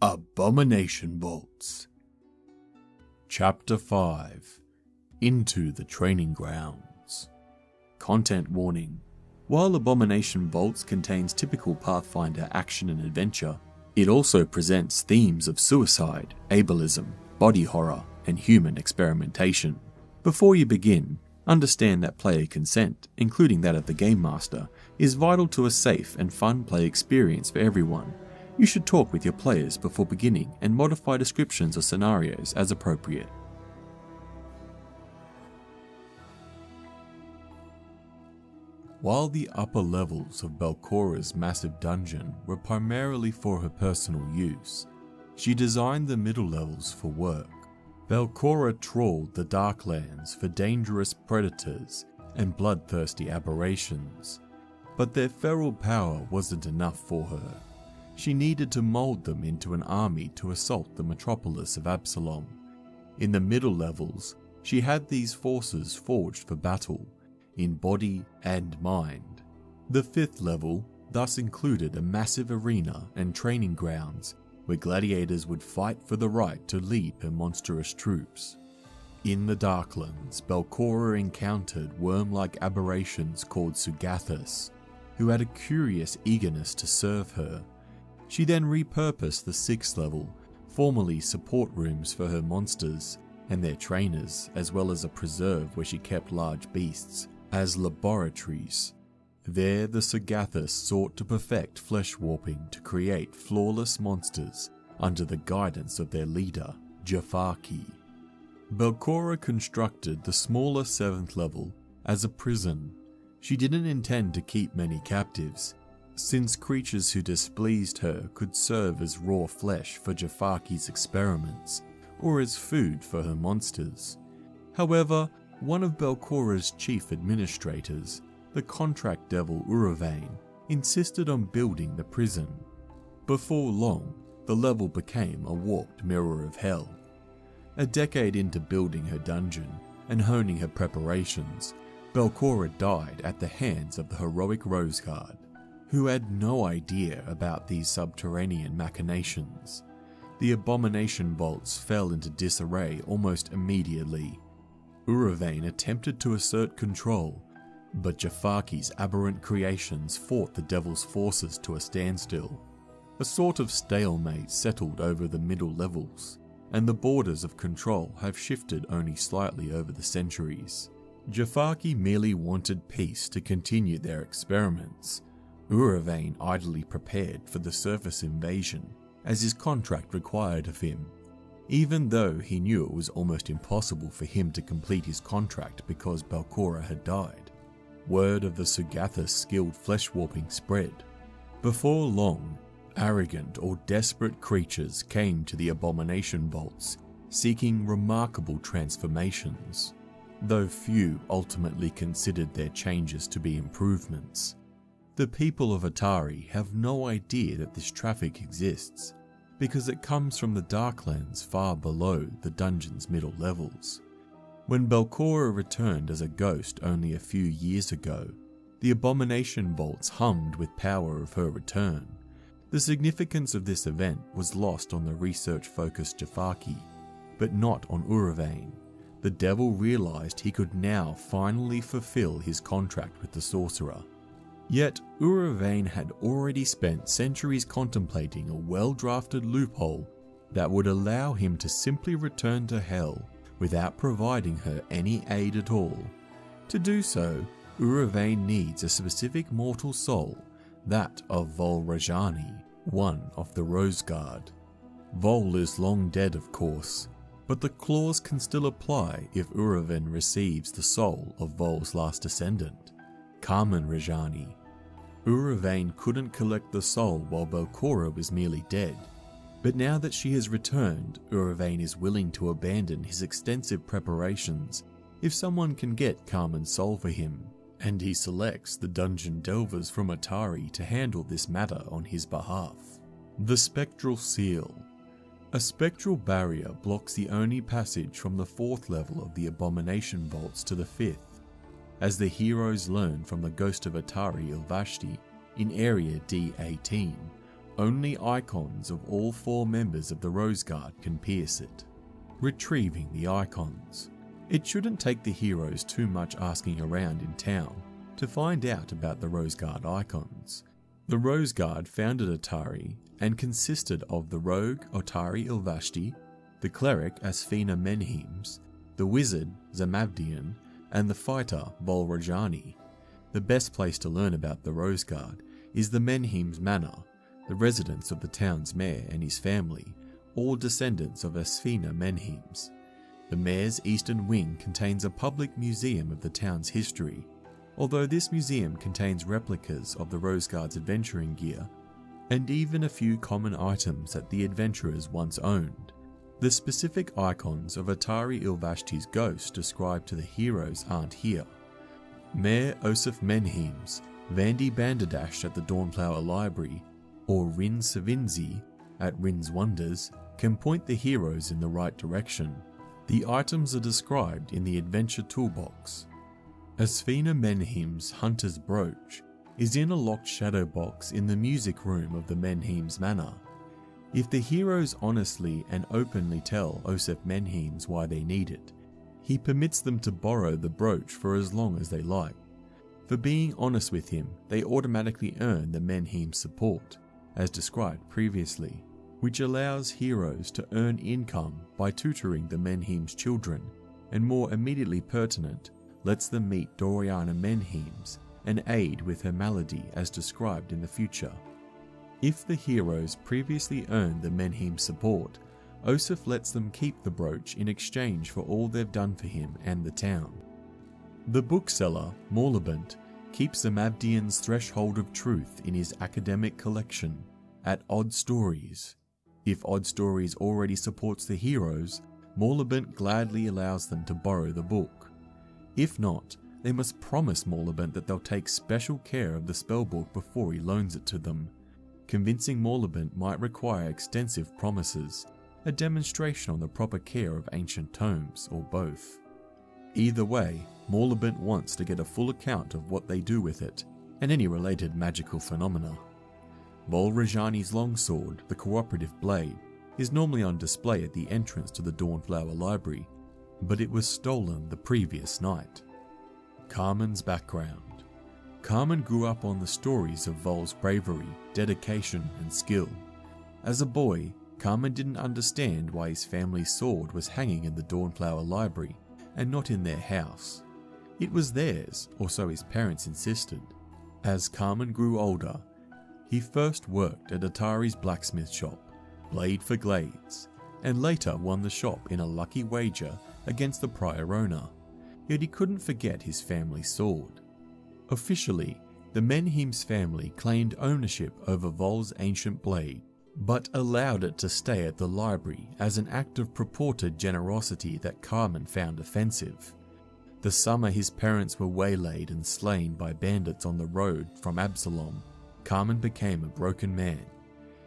Abomination Vaults. Chapter 5. Into the Training Grounds. Content warning. While Abomination Vaults contains typical Pathfinder action and adventure, it also presents themes of suicide, ableism, body horror, and human experimentation. Before you begin, understand that player consent, including that of the Game Master, is vital to a safe and fun play experience for everyone. You should talk with your players before beginning and modify descriptions or scenarios as appropriate. While the upper levels of Belcorra's massive dungeon were primarily for her personal use, she designed the middle levels for work. Belcorra trawled the Darklands for dangerous predators and bloodthirsty aberrations, but their feral power wasn't enough for her. She needed to mold them into an army to assault the metropolis of Absalom. In the middle levels, she had these forces forged for battle, in body and mind. The fifth level thus included a massive arena and training grounds where gladiators would fight for the right to lead her monstrous troops. In the Darklands, Belcorra encountered worm-like aberrations called Sugathus, who had a curious eagerness to serve her. She then repurposed the sixth level, formerly support rooms for her monsters and their trainers, as well as a preserve where she kept large beasts, as laboratories. There the Sugathus sought to perfect flesh warping to create flawless monsters under the guidance of their leader, Jafarki. Belcorra constructed the smaller 7th level as a prison. She didn't intend to keep many captives, since creatures who displeased her could serve as raw flesh for Jafarki's experiments or as food for her monsters. However, one of Belcorra's chief administrators, the contract devil Urevian, insisted on building the prison. Before long, the level became a warped mirror of hell. A decade into building her dungeon and honing her preparations, Belcorra died at the hands of the heroic Roseguard, who had no idea about these subterranean machinations. The Abomination Vaults fell into disarray almost immediately. Urevian attempted to assert control, but Jafarki's aberrant creations fought the devil's forces to a standstill. A sort of stalemate settled over the middle levels, and the borders of control have shifted only slightly over the centuries. Jafarki merely wanted peace to continue their experiments. Urevian idly prepared for the surface invasion, as his contract required of him, even though he knew it was almost impossible for him to complete his contract because Belcorra had died. Word of the Sugathus' skilled flesh-warping spread. Before long, arrogant or desperate creatures came to the Abomination Vaults, seeking remarkable transformations, though few ultimately considered their changes to be improvements. The people of Otari have no idea that this traffic exists, because it comes from the Darklands far below the dungeon's middle levels. When Belcorra returned as a ghost only a few years ago, the Abomination Vaults hummed with power of her return. The significance of this event was lost on the research-focused Jafarki, but not on Urevian. The devil realized he could now finally fulfill his contract with the sorcerer. Yet, Urevian had already spent centuries contemplating a well-drafted loophole that would allow him to simply return to hell without providing her any aid at all. To do so, Urevian needs a specific mortal soul, that of Vol Rajani, one of the Roseguard. Vol is long dead, of course, but the clause can still apply if Urevian receives the soul of Vol's last descendant, Carman Rajani. Urevian couldn't collect the soul while Belcorra was merely dead, but now that she has returned, Urevian is willing to abandon his extensive preparations if someone can get Carman's soul for him, and he selects the dungeon delvers from Otari to handle this matter on his behalf. The Spectral Seal. A spectral barrier blocks the only passage from the 4th level of the Abomination Vaults to the 5th. As the heroes learn from the ghost of Otari Ilvashti in Area D18, Only icons of all four members of the Roseguard can pierce it. Retrieving the icons. It shouldn't take the heroes too much asking around in town to find out about the Roseguard icons. The Roseguard founded Otari and consisted of the rogue Otari Ilvashti, the cleric Asfina Menhemes, the wizard Zamavdian, and the fighter Vol Rajani. The best place to learn about the Roseguard is the Menhemes Manor, the residence of the town's mayor and his family, all descendants of Asfina Menhemes. The mayor's eastern wing contains a public museum of the town's history, although this museum contains replicas of the Roseguard's adventuring gear, and even a few common items that the adventurers once owned. The specific icons of Otari Ilvashti's ghost described to the heroes aren't here. Mayor Osef Menhemes, Vandy Banderdash at the Dawnflower Library, or Rin Savinzi at Wrin's Wonders can point the heroes in the right direction. The items are described in the adventure toolbox. Asfina Menhemes' Hunter's Brooch is in a locked shadow box in the music room of the Menhemes Manor. If the heroes honestly and openly tell Osef Menhemes why they need it, he permits them to borrow the brooch for as long as they like. For being honest with him, they automatically earn the Menhemes' support, as described previously, which allows heroes to earn income by tutoring the Menhemes' children, and more immediately pertinent, lets them meet Doriana Menhemes and aid with her malady as described in the future. If the heroes previously earned the Menhemes' support, Osef lets them keep the brooch in exchange for all they've done for him and the town. The bookseller, Morlibant, keeps Zamavdian's Threshold of Truth in his academic collection at Odd Stories. If Odd Stories already supports the heroes, Morlibant gladly allows them to borrow the book. If not, they must promise Morlibant that they'll take special care of the spellbook before he loans it to them. Convincing Morlibant might require extensive promises, a demonstration on the proper care of ancient tomes, or both. Either way, Morlibant wants to get a full account of what they do with it, and any related magical phenomena. Vol Rajani's longsword, the Cooperative Blade, is normally on display at the entrance to the Dawnflower Library, but it was stolen the previous night. Carman's background. Carman grew up on the stories of Vol's bravery, dedication, and skill. As a boy, Carman didn't understand why his family's sword was hanging in the Dawnflower Library and not in their house. It was theirs, or so his parents insisted. As Carman grew older, he first worked at Atari's blacksmith shop, Blade for Glades, and later won the shop in a lucky wager against the prior owner, yet he couldn't forget his family's sword. Officially, the Menhemes family claimed ownership over Vol's ancient blade, but allowed it to stay at the library as an act of purported generosity that Carman found offensive. The summer his parents were waylaid and slain by bandits on the road from Absalom, Carman became a broken man.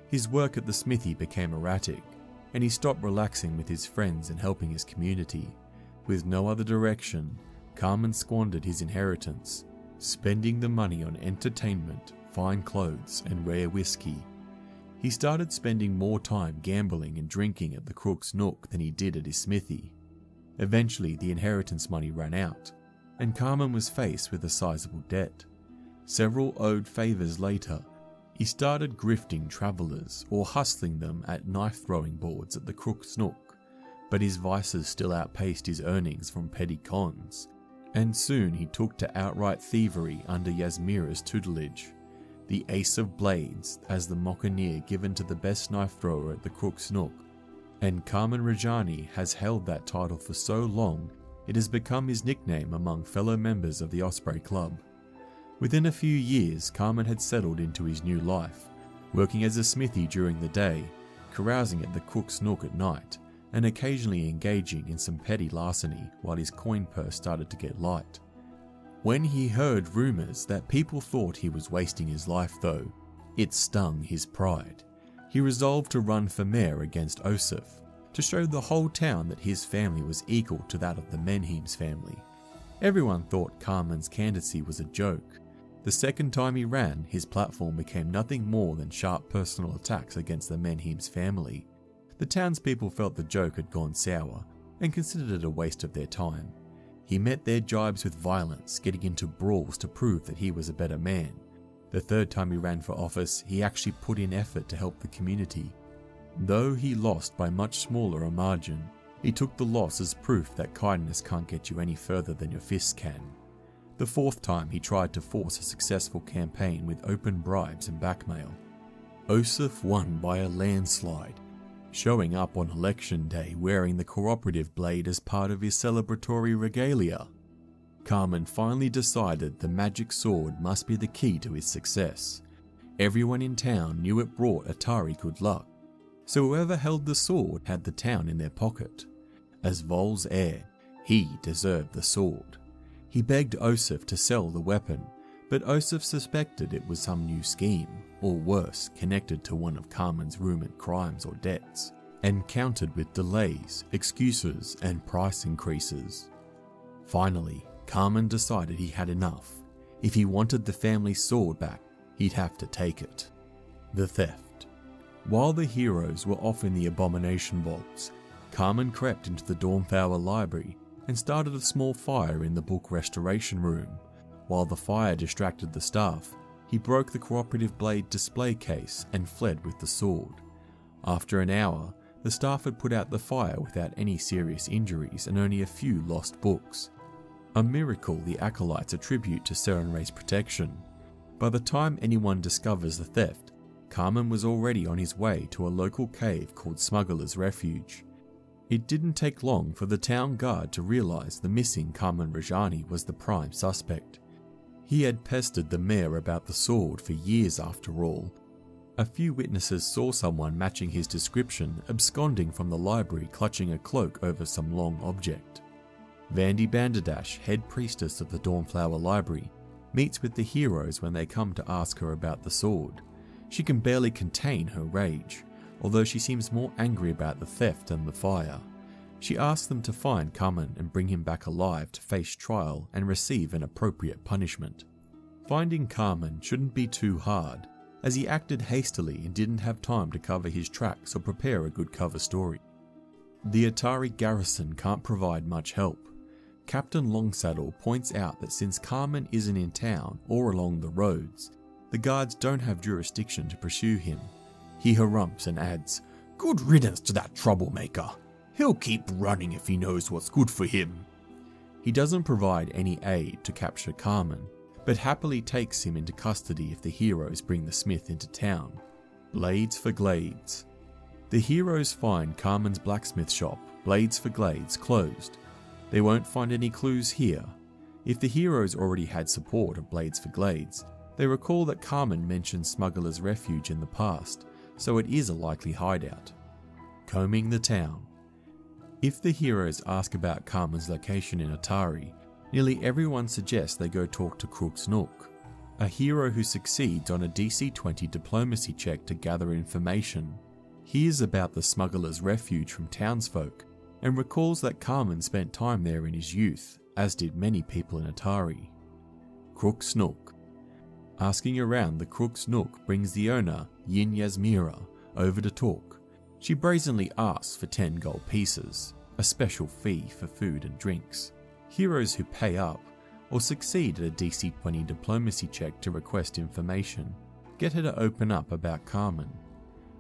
His work at the smithy became erratic, and he stopped relaxing with his friends and helping his community. With no other direction, Carman squandered his inheritance, spending the money on entertainment, fine clothes, and rare whiskey. He started spending more time gambling and drinking at the Crook's Nook than he did at his smithy. Eventually, the inheritance money ran out, and Carman was faced with a sizable debt. Several owed favours later, he started grifting travellers or hustling them at knife-throwing boards at the Crook's Nook, but his vices still outpaced his earnings from petty cons, and soon he took to outright thievery under Yasmira's tutelage. The Ace of Blades, as the moccaneer given to the best knife thrower at the Crook's Nook, and Carman Rajani has held that title for so long it has become his nickname among fellow members of the Osprey Club. Within a few years, Carman had settled into his new life, working as a smithy during the day, carousing at the Crook's Nook at night, and occasionally engaging in some petty larceny while his coin purse started to get light. When he heard rumours that people thought he was wasting his life though, it stung his pride. He resolved to run for mayor against Osef, to show the whole town that his family was equal to that of the Menhemes family. Everyone thought Carman's candidacy was a joke, The second time he ran, his platform became nothing more than sharp personal attacks against the Menhemes family. The townspeople felt the joke had gone sour and considered it a waste of their time. He met their jibes with violence, getting into brawls to prove that he was a better man. The third time he ran for office, he actually put in effort to help the community. Though he lost by much smaller a margin, he took the loss as proof that kindness can't get you any further than your fists can. The fourth time he tried to force a successful campaign with open bribes and blackmail. Osef won by a landslide, showing up on election day wearing the Cooperative Blade as part of his celebratory regalia. Carman finally decided the magic sword must be the key to his success. Everyone in town knew it brought Atari good luck, so whoever held the sword had the town in their pocket. As Vol's heir, he deserved the sword. He begged Osef to sell the weapon, but Osef suspected it was some new scheme, or worse, connected to one of Carman's rumored crimes or debts, and countered with delays, excuses, and price increases. Finally, Carman decided he had enough. If he wanted the family sword back, he'd have to take it. The theft. While the heroes were off in the Abomination Vaults, Carman crept into the Dawnflower Library and started a small fire in the book restoration room. While the fire distracted the staff, he broke the Cooperative Blade display case and fled with the sword. After an hour, the staff had put out the fire without any serious injuries and only a few lost books. A miracle the acolytes attribute to Serenre's protection. By the time anyone discovers the theft, Carman was already on his way to a local cave called Smuggler's Refuge. It didn't take long for the town guard to realise the missing Carman Rajani was the prime suspect. He had pestered the mayor about the sword for years after all. A few witnesses saw someone matching his description absconding from the library clutching a cloak over some long object. Vandy Banderdash, head priestess of the Dawnflower Library, meets with the heroes when they come to ask her about the sword. She can barely contain her rage, although she seems more angry about the theft and the fire. She asks them to find Carman and bring him back alive to face trial and receive an appropriate punishment. Finding Carman shouldn't be too hard, as he acted hastily and didn't have time to cover his tracks or prepare a good cover story. The Atari garrison can't provide much help. Captain Longsaddle points out that since Carman isn't in town or along the roads, the guards don't have jurisdiction to pursue him. He harumphs and adds, "Good riddance to that troublemaker. He'll keep running if he knows what's good for him." He doesn't provide any aid to capture Carman, but happily takes him into custody if the heroes bring the smith into town. Blades for Glades. The heroes find Carman's blacksmith shop, Blades for Glades, closed. They won't find any clues here. If the heroes already had support of Blades for Glades, they recall that Carman mentioned Smuggler's Refuge in the past, so it is a likely hideout. Combing the town. If the heroes ask about Carman's location in Atari, nearly everyone suggests they go talk to Crook's Nook, a hero who succeeds on a DC-20 diplomacy check to gather information. Hears about the Smuggler's Refuge from townsfolk, and recalls that Carman spent time there in his youth, as did many people in Atari. Crook's Nook. Asking around, the Crook's Nook brings the owner, Yin Yasmira, over to talk. She brazenly asks for 10 gold pieces, a special fee for food and drinks. Heroes who pay up, or succeed at a DC-20 diplomacy check to request information, get her to open up about Carman.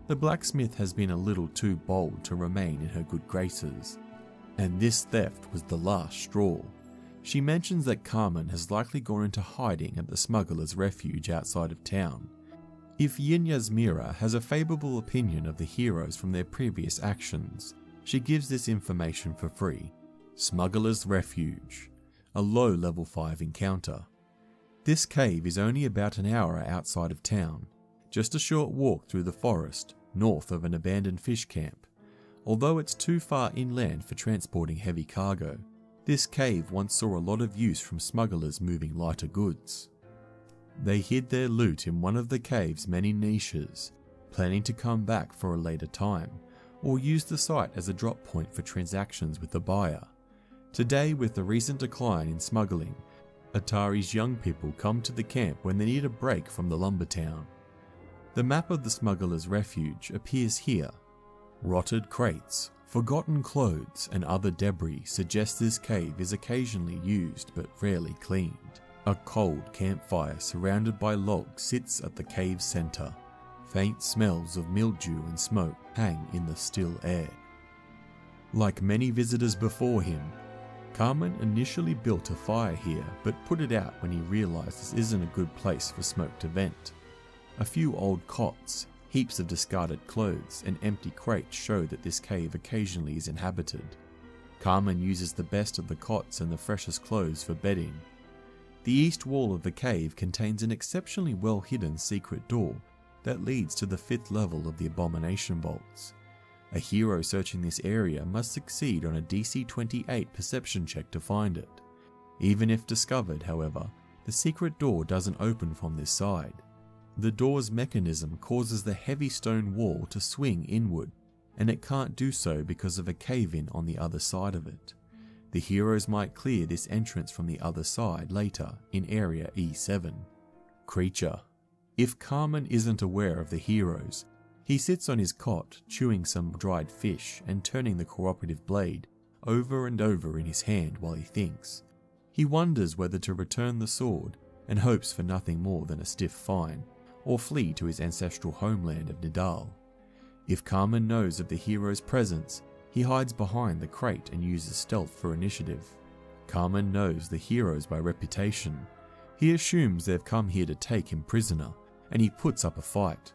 The blacksmith has been a little too bold to remain in her good graces, and this theft was the last straw. She mentions that Carman has likely gone into hiding at the Smuggler's Refuge outside of town. If Yin Yasmira has a favourable opinion of the heroes from their previous actions, she gives this information for free. Smuggler's Refuge, a low level 5 encounter. This cave is only about an hour outside of town, just a short walk through the forest, north of an abandoned fish camp. Although it's too far inland for transporting heavy cargo, this cave once saw a lot of use from smugglers moving lighter goods. They hid their loot in one of the cave's many niches, planning to come back for a later time, or use the site as a drop point for transactions with the buyer. Today, with the recent decline in smuggling, Atari's young people come to the camp when they need a break from the lumber town. The map of the Smuggler's Refuge appears here. Rotted crates, forgotten clothes and other debris suggest this cave is occasionally used but rarely cleaned. A cold campfire surrounded by logs sits at the cave's centre. Faint smells of mildew and smoke hang in the still air. Like many visitors before him, Carman initially built a fire here but put it out when he realised this isn't a good place for smoke to vent. A few old cots, heaps of discarded clothes and empty crates show that this cave occasionally is inhabited. Carman uses the best of the cots and the freshest clothes for bedding. The east wall of the cave contains an exceptionally well hidden secret door that leads to the 5th level of the Abomination Vaults. A hero searching this area must succeed on a DC 28 perception check to find it. Even if discovered, however, the secret door doesn't open from this side. The door's mechanism causes the heavy stone wall to swing inward, and it can't do so because of a cave-in on the other side of it. The heroes might clear this entrance from the other side later in Area E7. Creature. If Carman isn't aware of the heroes, he sits on his cot chewing some dried fish and turning the cooperative blade over and over in his hand while he thinks. He wonders whether to return the sword and hopes for nothing more than a stiff fine, or flee to his ancestral homeland of Nidal. If Carman knows of the hero's presence, he hides behind the crate and uses stealth for initiative. Carman knows the heroes by reputation. He assumes they've come here to take him prisoner, and he puts up a fight.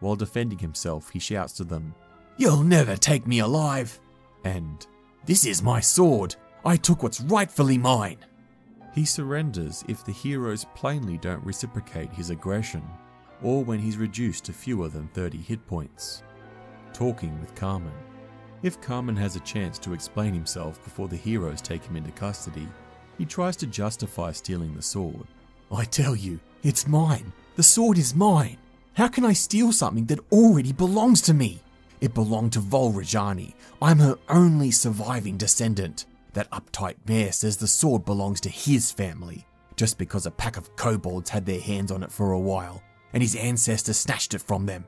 While defending himself, he shouts to them, "You'll never take me alive!" and "This is my sword! I took what's rightfully mine!" He surrenders if the heroes plainly don't reciprocate his aggression, or when he's reduced to fewer than 30 hit points. Talking with Carman. If Carman has a chance to explain himself before the heroes take him into custody, he tries to justify stealing the sword. "I tell you, it's mine! The sword is mine! How can I steal something that already belongs to me? It belonged to Vol Rajani. I'm her only surviving descendant. That uptight mayor says the sword belongs to his family, just because a pack of kobolds had their hands on it for a while, and his ancestor snatched it from them.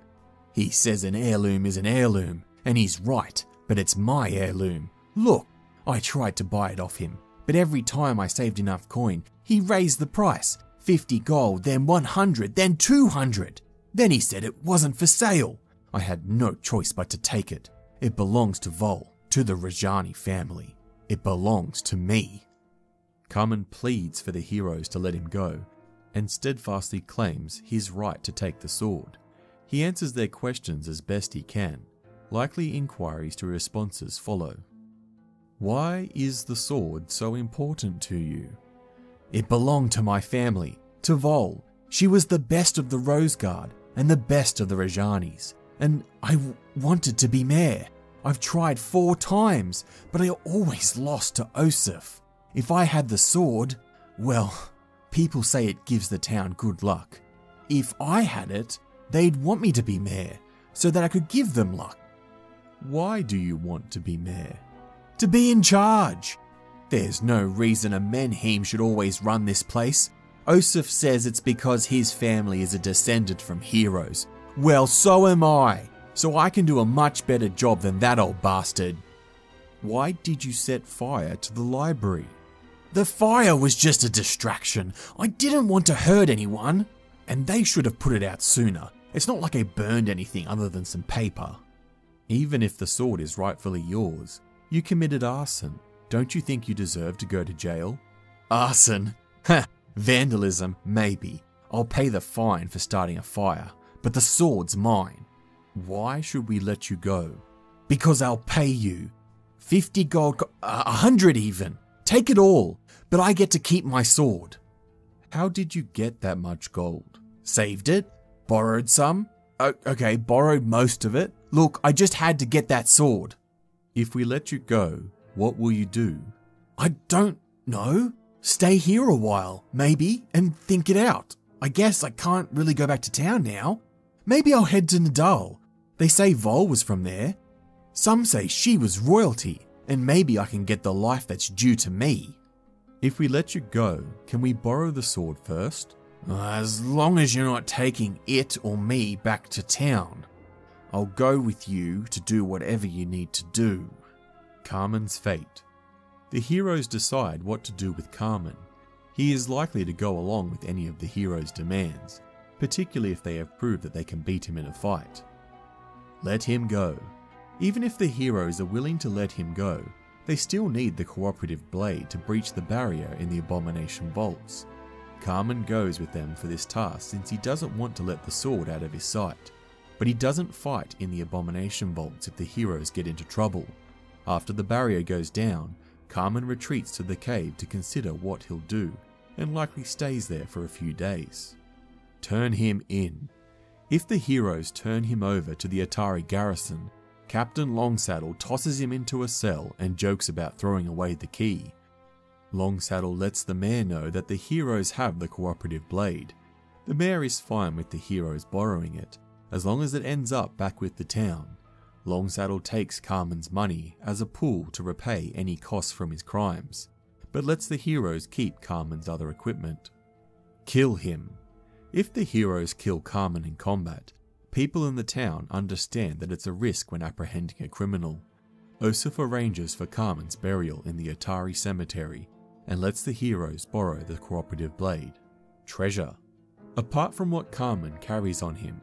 He says an heirloom is an heirloom, and he's right, but it's my heirloom. Look, I tried to buy it off him, but every time I saved enough coin, he raised the price, 50 gold, then 100, then 200. Then he said it wasn't for sale. I had no choice but to take it. It belongs to Vol, to the Rajani family. It belongs to me." Carman pleads for the heroes to let him go, and steadfastly claims his right to take the sword. He answers their questions as best he can. Likely inquiries to responses follow. "Why is the sword so important to you?" "It belonged to my family, to Vol. She was the best of the Roseguard and the best of the Rajanis, and I wanted to be mayor. I've tried 4 times, but I always lost to Osef. If I had the sword, well, people say it gives the town good luck. If I had it, they'd want me to be mayor, so that I could give them luck." "Why do you want to be mayor?" "To be in charge. There's no reason a Menheme should always run this place. Osef says it's because his family is a descendant from heroes. Well, so am I, so I can do a much better job than that old bastard." "Why did you set fire to the library?" "The fire was just a distraction. I didn't want to hurt anyone. And they should have put it out sooner. It's not like I burned anything other than some paper." "Even if the sword is rightfully yours, you committed arson. Don't you think you deserve to go to jail?" "Arson? Ha! Vandalism, maybe. I'll pay the fine for starting a fire, but the sword's mine." "Why should we let you go?" "Because I'll pay you. 50 gold, 100 even. Take it all, but I get to keep my sword." "How did you get that much gold?" "Saved it, borrowed some. Okay, borrowed most of it. Look, I just had to get that sword." "If we let you go, what will you do?" "I don't know. Stay here a while, maybe, and think it out. I guess I can't really go back to town now. Maybe I'll head to Nidal. They say Vol was from there. Some say she was royalty, and maybe I can get the life that's due to me." If we let you go, can we borrow the sword first? As long as you're not taking it or me back to town. I'll go with you to do whatever you need to do. Carman's fate. The heroes decide what to do with Carman. He is likely to go along with any of the heroes' demands, particularly if they have proved that they can beat him in a fight. Let him go. Even if the heroes are willing to let him go, they still need the Cooperative Blade to breach the barrier in the Abomination Vaults. Carman goes with them for this task since he doesn't want to let the sword out of his sight, but he doesn't fight in the Abomination Vaults if the heroes get into trouble. After the barrier goes down, Carman retreats to the cave to consider what he'll do, and likely stays there for a few days. Turn him in. If the heroes turn him over to the Atari garrison, Captain Longsaddle tosses him into a cell and jokes about throwing away the key. Longsaddle lets the mayor know that the heroes have the Cooperative Blade. The mayor is fine with the heroes borrowing it, as long as it ends up back with the town. Longsaddle takes Carman's money as a pool to repay any costs from his crimes, but lets the heroes keep Carman's other equipment. Kill him. If the heroes kill Carman in combat, people in the town understand that it's a risk when apprehending a criminal. Osef arranges for Carman's burial in the Atari cemetery and lets the heroes borrow the Cooperative Blade. Treasure. Apart from what Carman carries on him,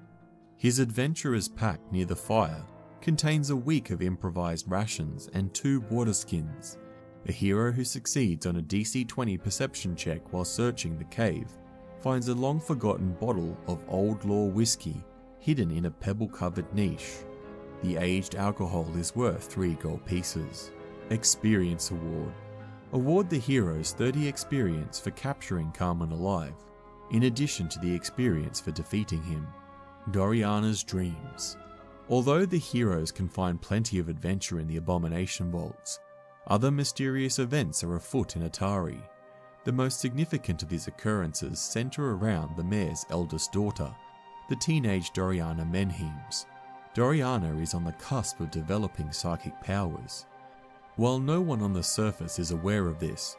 his adventurer's pack near the fire contains a week of improvised rations and 2 water skins. A hero who succeeds on a DC 20 perception check while searching the cave finds a long forgotten bottle of Old Law whiskey hidden in a pebble covered niche. The aged alcohol is worth 3 gold pieces. Experience award. Award the heroes 30 experience for capturing Carman alive, in addition to the experience for defeating him. Doriana's dreams. Although the heroes can find plenty of adventure in the Abomination Vaults, other mysterious events are afoot in Atari. The most significant of these occurrences centre around the mayor's eldest daughter, the teenage Doriana Menhemes. Doriana is on the cusp of developing psychic powers. While no one on the surface is aware of this,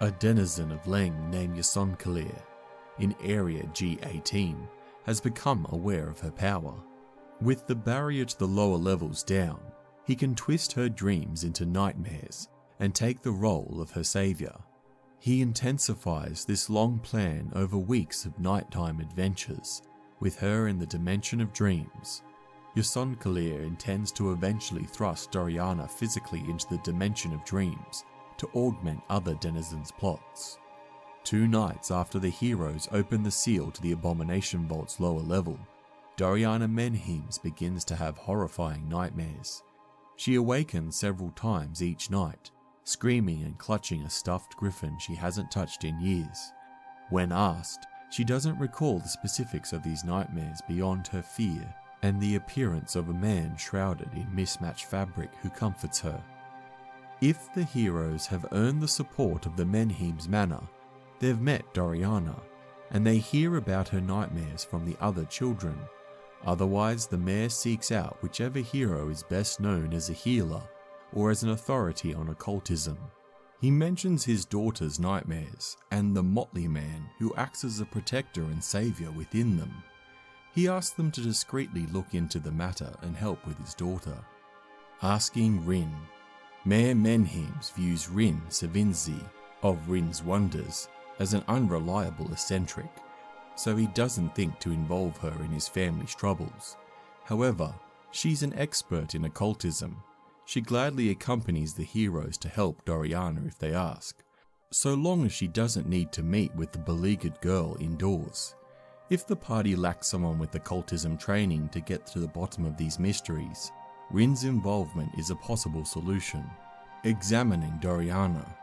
a denizen of Leng named Yasonkalir, in Area G18, has become aware of her power. With the barrier to the lower levels down, he can twist her dreams into nightmares and take the role of her saviour. He intensifies this long plan over weeks of nighttime adventures, with her in the dimension of dreams. Yasonkalir intends to eventually thrust Doriana physically into the dimension of dreams to augment other denizens' plots. 2 nights after the heroes open the seal to the Abomination Vault's lower level, Doriana Menhemes begins to have horrifying nightmares. She awakens several times each night, screaming and clutching a stuffed griffin she hasn't touched in years. When asked, she doesn't recall the specifics of these nightmares beyond her fear and the appearance of a man shrouded in mismatched fabric who comforts her. If the heroes have earned the support of the Menhemes Manor, they've met Doriana, and they hear about her nightmares from the other children. Otherwise, the mayor seeks out whichever hero is best known as a healer or as an authority on occultism. He mentions his daughter's nightmares and the motley man who acts as a protector and saviour within them. He asks them to discreetly look into the matter and help with his daughter. Asking Wrin. Mayor Menhemes views Wrin Savinzi of Wrin's Wonders as an unreliable eccentric, so he doesn't think to involve her in his family's troubles. However, she's an expert in occultism. She gladly accompanies the heroes to help Doriana if they ask, so long as she doesn't need to meet with the beleaguered girl indoors. If the party lacks someone with occultism training to get to the bottom of these mysteries, Wrin's involvement is a possible solution. Examining Doriana.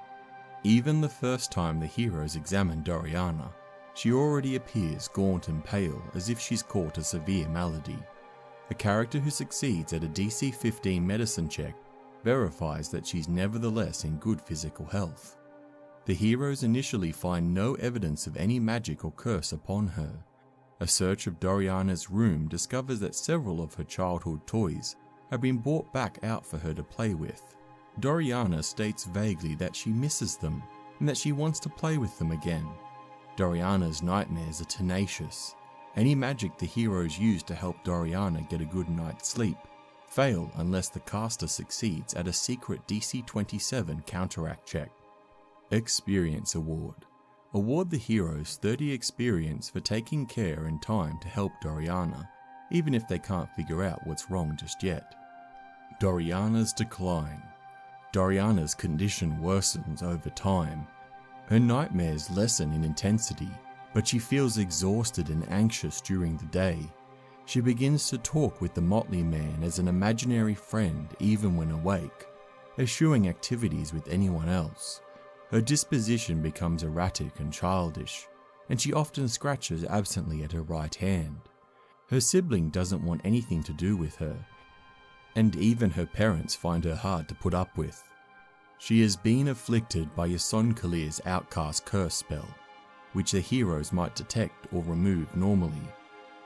Even the first time the heroes examine Doriana, she already appears gaunt and pale, as if she's caught a severe malady. A character who succeeds at a DC 15 medicine check verifies that she's nevertheless in good physical health. The heroes initially find no evidence of any magic or curse upon her. A search of Doriana's room discovers that several of her childhood toys have been brought back out for her to play with. Doriana states vaguely that she misses them and that she wants to play with them again. Doriana's nightmares are tenacious. Any magic the heroes use to help Doriana get a good night's sleep fail unless the caster succeeds at a secret DC 27 counteract check. Experience Award. Award the heroes 30 experience for taking care and time to help Doriana, even if they can't figure out what's wrong just yet. Doriana's Decline. Doriana's condition worsens over time. Her nightmares lessen in intensity, but she feels exhausted and anxious during the day. She begins to talk with the motley man as an imaginary friend even when awake, eschewing activities with anyone else. Her disposition becomes erratic and childish, and she often scratches absently at her right hand. Her sibling doesn't want anything to do with her, and even her parents find her hard to put up with. She has been afflicted by Yason Kalir's outcast curse spell, which the heroes might detect or remove normally.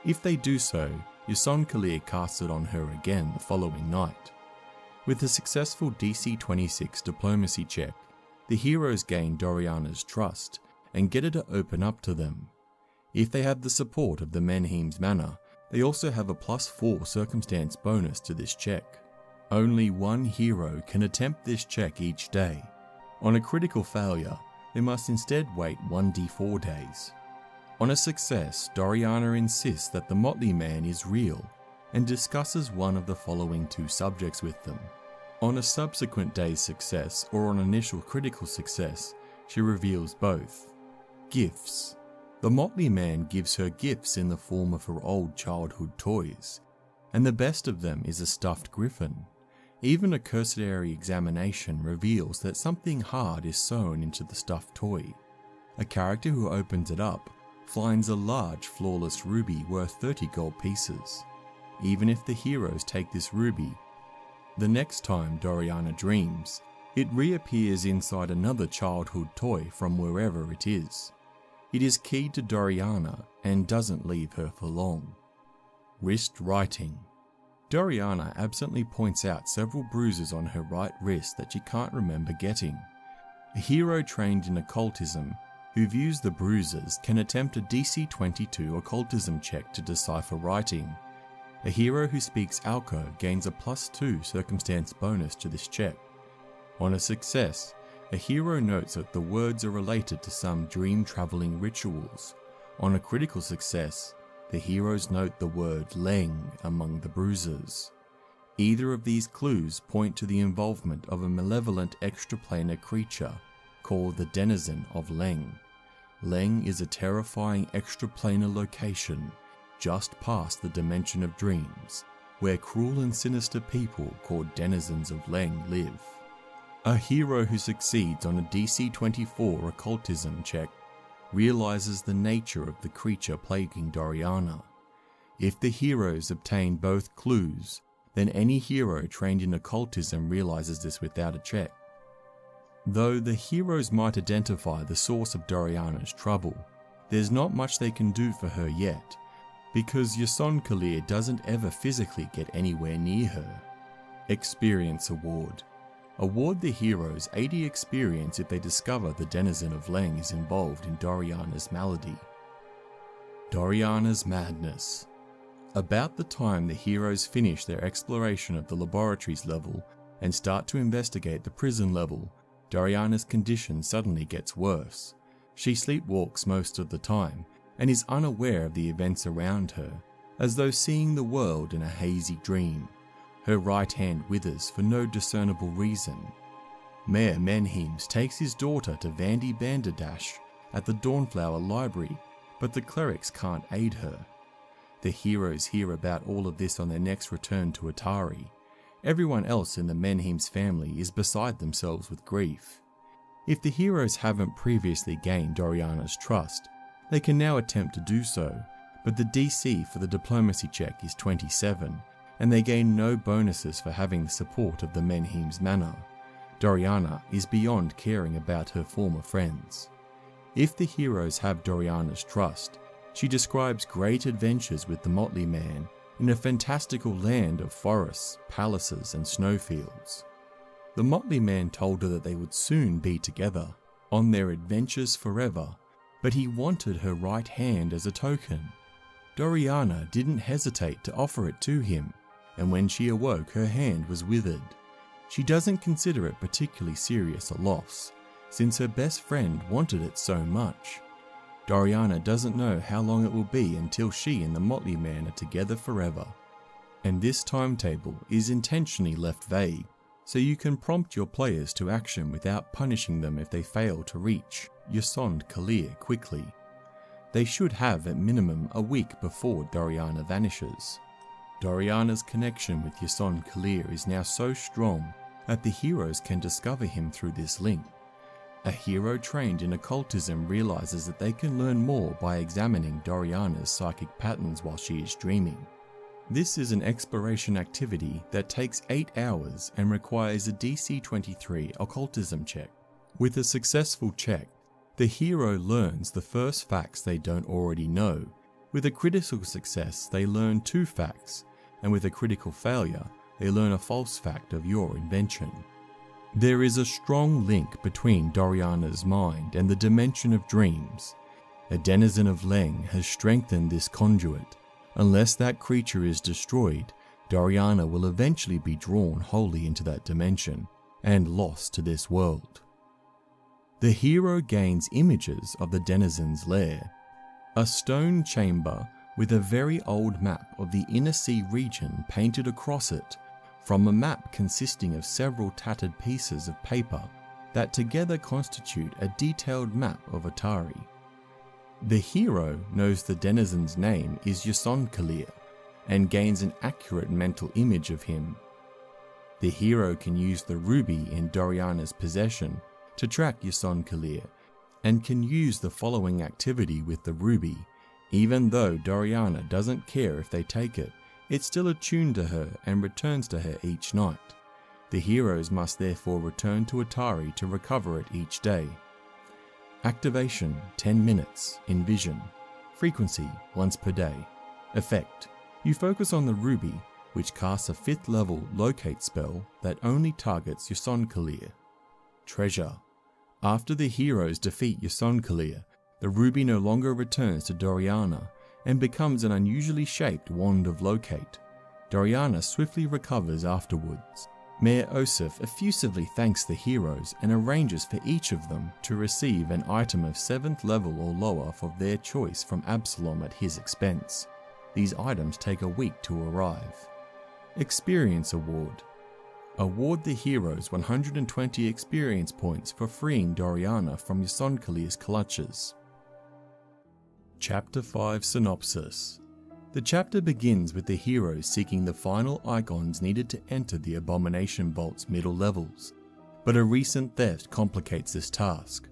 If they do so, Yason Kalir casts it on her again the following night. With a successful DC 26 diplomacy check, the heroes gain Doriana's trust and get her to open up to them. If they have the support of the Menhemes Manor, they also have a +4 circumstance bonus to this check. Only one hero can attempt this check each day. On a critical failure, they must instead wait 1d4 days. On a success, Doriana insists that the Motley Man is real and discusses one of the following two subjects with them. On a subsequent day's success or on initial critical success, she reveals both. Gifts. The Motley Man gives her gifts in the form of her old childhood toys, and the best of them is a stuffed griffin. Even a cursory examination reveals that something hard is sewn into the stuffed toy. A character who opens it up finds a large flawless ruby worth 30 gold pieces. Even if the heroes take this ruby, the next time Doriana dreams, it reappears inside another childhood toy from wherever it is. It is keyed to Doriana and doesn't leave her for long. Wrist writing. Doriana absently points out several bruises on her right wrist that she can't remember getting. A hero trained in occultism who views the bruises can attempt a DC 22 occultism check to decipher writing. A hero who speaks Alco gains a +2 circumstance bonus to this check. On a success, a hero notes that the words are related to some dream-traveling rituals. On a critical success, the heroes note the word Leng among the bruises. Either of these clues point to the involvement of a malevolent extraplanar creature called the Denizen of Leng. Leng is a terrifying extraplanar location just past the dimension of dreams, where cruel and sinister people called Denizens of Leng live. A hero who succeeds on a DC 24 occultism check realizes the nature of the creature plaguing Doriana. If the heroes obtain both clues, then any hero trained in occultism realizes this without a check. Though the heroes might identify the source of Doriana's trouble, there's not much they can do for her yet, because Yason Kalir doesn't ever physically get anywhere near her. Experience Award. Award the heroes 80 experience if they discover the Denizen of Leng is involved in Doriana's malady. Doriana's Madness. About the time the heroes finish their exploration of the laboratories level and start to investigate the prison level, Doriana's condition suddenly gets worse. She sleepwalks most of the time and is unaware of the events around her, as though seeing the world in a hazy dream. Her right hand withers for no discernible reason. Mayor Menhemes takes his daughter to Vandy Banderdash at the Dawnflower Library, but the clerics can't aid her. The heroes hear about all of this on their next return to Otari. Everyone else in the Menhemes family is beside themselves with grief. If the heroes haven't previously gained Doriana's trust, they can now attempt to do so, but the DC for the diplomacy check is 27. And they gain no bonuses for having the support of the Menhemes Manor. Doriana is beyond caring about her former friends. If the heroes have Doriana's trust, she describes great adventures with the Motley Man in a fantastical land of forests, palaces and snowfields. The Motley Man told her that they would soon be together, on their adventures forever, but he wanted her right hand as a token. Doriana didn't hesitate to offer it to him, and when she awoke her hand was withered. She doesn't consider it particularly serious a loss, since her best friend wanted it so much. Doriana doesn't know how long it will be until she and the Motley Man are together forever. And this timetable is intentionally left vague, so you can prompt your players to action without punishing them if they fail to reach Yasond Kalir quickly. They should have at minimum a week before Doriana vanishes. Doriana's connection with Yasond Kalir is now so strong that the heroes can discover him through this link. A hero trained in occultism realizes that they can learn more by examining Doriana's psychic patterns while she is dreaming. This is an exploration activity that takes 8 hours and requires a DC 23 occultism check. With a successful check, the hero learns the first facts they don't already know. With a critical success, they learn 2 facts, and with a critical failure, they learn a false fact of your invention. There is a strong link between Doriana's mind and the dimension of dreams. A denizen of Leng has strengthened this conduit. Unless that creature is destroyed, Doriana will eventually be drawn wholly into that dimension and lost to this world. The hero gains images of the denizen's lair. A stone chamber with a very old map of the Inner Sea region painted across it, from a map consisting of several tattered pieces of paper that together constitute a detailed map of Otari. The hero knows the denizen's name is Yasond Kalir and gains an accurate mental image of him. The hero can use the ruby in Doriana's possession to track Yasond Kalir, and can use the following activity with the ruby. Even though Doriana doesn't care if they take it, it's still attuned to her and returns to her each night. The heroes must therefore return to Otari to recover it each day. Activation 10 minutes, envision. Frequency once per day. Effect: you focus on the ruby, which casts a 5th level locate spell that only targets Yasond Kalir. Treasure: after the heroes defeat Yasond Kalir, the ruby no longer returns to Doriana and becomes an unusually shaped wand of locate. Doriana swiftly recovers afterwards. Mayor Osef effusively thanks the heroes and arranges for each of them to receive an item of 7th level or lower for their choice from Absalom at his expense. These items take a week to arrive. Experience award. Award the heroes 120 experience points for freeing Doriana from Yasond Kalir's clutches. Chapter 5 synopsis. The chapter begins with the heroes seeking the final icons needed to enter the Abomination Vault's middle levels, but a recent theft complicates this task.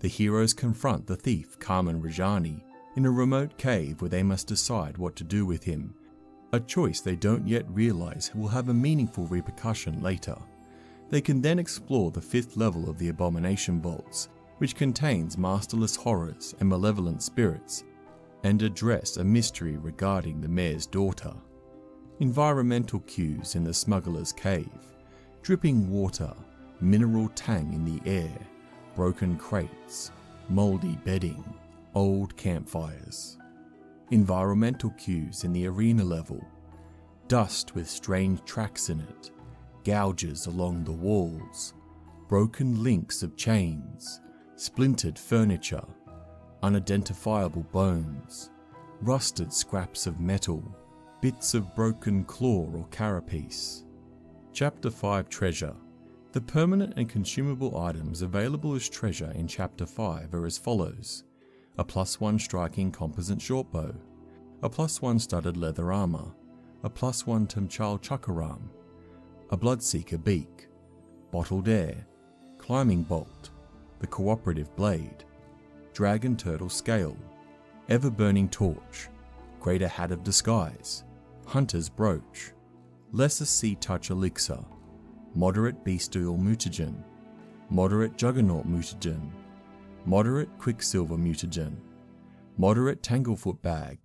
The heroes confront the thief Carman Rajani in a remote cave where they must decide what to do with him, a choice they don't yet realize will have a meaningful repercussion later. They can then explore the 5th level of the Abomination Vaults, which contains masterless horrors and malevolent spirits, and address a mystery regarding the mayor's daughter. Environmental cues in the smuggler's cave: dripping water, mineral tang in the air, broken crates, mouldy bedding, old campfires. Environmental cues in the arena level: dust with strange tracks in it, gouges along the walls, broken links of chains, splintered furniture, unidentifiable bones, rusted scraps of metal, bits of broken claw or carapace. Chapter 5 treasure. The permanent and consumable items available as treasure in Chapter 5 are as follows: a +1 striking composite shortbow, a +1 studded leather armour, a +1 Temchal chakaram, a bloodseeker beak, bottled air, climbing bolt, the Cooperative Blade, Dragon Turtle Scale, Ever-Burning Torch, Greater Hat of Disguise, Hunter's Brooch, Lesser Sea Touch Elixir, Moderate Bestial Mutagen, Moderate Juggernaut Mutagen, Moderate Quicksilver Mutagen, Moderate Tanglefoot Bag,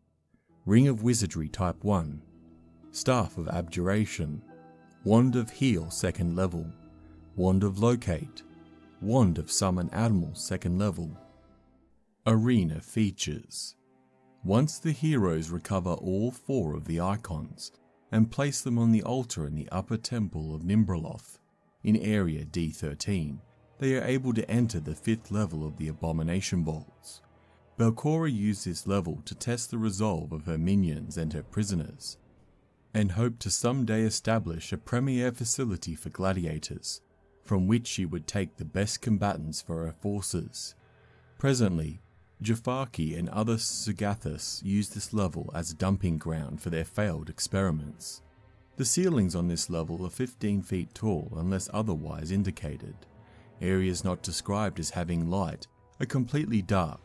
Ring of Wizardry Type 1, Staff of Abjuration, Wand of Heal 2nd Level, Wand of Locate, Wand of Summon Animal 2nd level. Arena features. Once the heroes recover all four of the icons and place them on the altar in the upper temple of Nimbraloth, in area D13, they are able to enter the 5th level of the Abomination Vaults. Belcorra used this level to test the resolve of her minions and her prisoners, and hoped to someday establish a premier facility for gladiators, from which she would take the best combatants for her forces. Presently, Jafarki and other Sugathus use this level as a dumping ground for their failed experiments. The ceilings on this level are 15 feet tall unless otherwise indicated. Areas not described as having light are completely dark.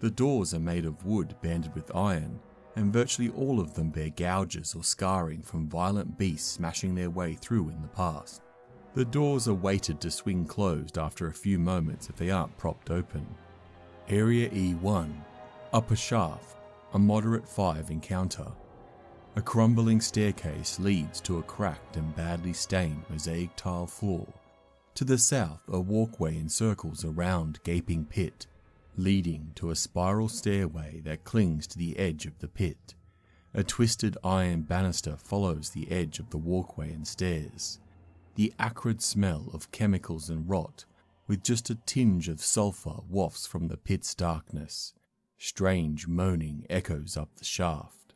The doors are made of wood banded with iron, and virtually all of them bear gouges or scarring from violent beasts smashing their way through in the past. The doors are weighted to swing closed after a few moments if they aren't propped open. Area E1, Upper Shaft, a moderate 5 encounter. A crumbling staircase leads to a cracked and badly stained mosaic tile floor. To the south, a walkway encircles a round gaping pit, leading to a spiral stairway that clings to the edge of the pit. A twisted iron banister follows the edge of the walkway and stairs. The acrid smell of chemicals and rot, with just a tinge of sulphur, wafts from the pit's darkness. Strange moaning echoes up the shaft.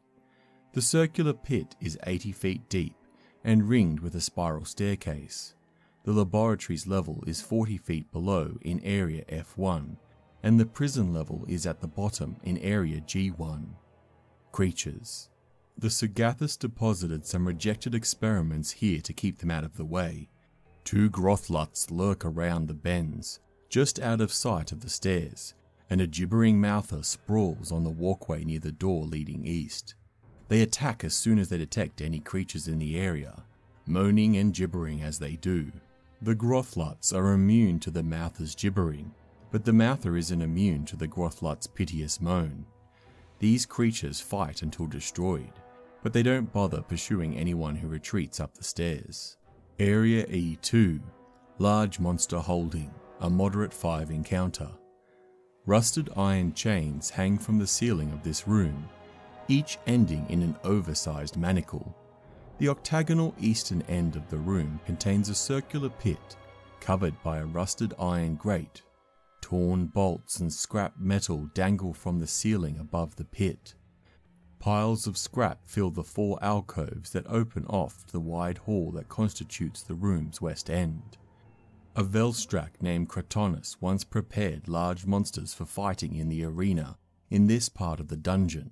The circular pit is 80 feet deep and ringed with a spiral staircase. The laboratory's level is 40 feet below in area F1, and the prison level is at the bottom in area G1. Creatures. The Sugathus deposited some rejected experiments here to keep them out of the way. 2 Grothluts lurk around the bends, just out of sight of the stairs, and a gibbering mouther sprawls on the walkway near the door leading east. They attack as soon as they detect any creatures in the area, moaning and gibbering as they do. The Grothluts are immune to the mouther's gibbering, but the mouther isn't immune to the Grothlut's piteous moan. These creatures fight until destroyed, but they don't bother pursuing anyone who retreats up the stairs. Area E2, Large Monster Holding, a moderate 5 encounter. Rusted iron chains hang from the ceiling of this room, each ending in an oversized manacle. The octagonal eastern end of the room contains a circular pit covered by a rusted iron grate. Torn bolts and scrap metal dangle from the ceiling above the pit. Piles of scrap fill the 4 alcoves that open off to the wide hall that constitutes the room's west end. A Velstrak named Kratonis once prepared large monsters for fighting in the arena in this part of the dungeon.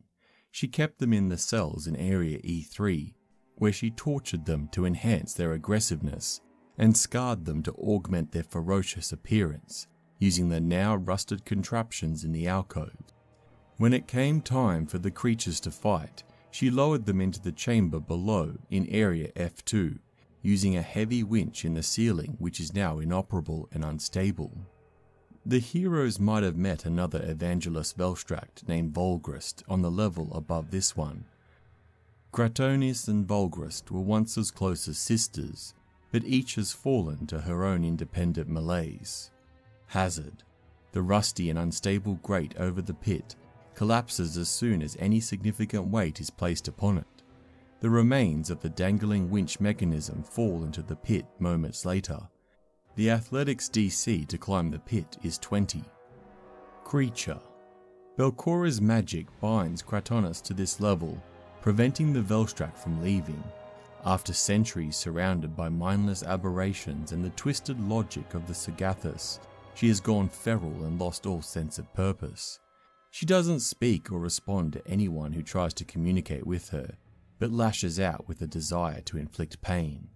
She kept them in the cells in area E3, where she tortured them to enhance their aggressiveness and scarred them to augment their ferocious appearance, using the now rusted contraptions in the alcove. When it came time for the creatures to fight, she lowered them into the chamber below in area F2, using a heavy winch in the ceiling which is now inoperable and unstable. The heroes might have met another Evangelist Velstract named Volgrist on the level above this one. Kratonis and Volgrist were once as close as sisters, but each has fallen to her own independent malaise. Hazard. The rusty and unstable grate over the pit collapses as soon as any significant weight is placed upon it. The remains of the dangling winch mechanism fall into the pit moments later. The athletics DC to climb the pit is 20. Creature. Belcora's magic binds Kratonis to this level, preventing the Velstrak from leaving. After centuries surrounded by mindless aberrations and the twisted logic of the Sugathus, she has gone feral and lost all sense of purpose. She doesn't speak or respond to anyone who tries to communicate with her, but lashes out with a desire to inflict pain.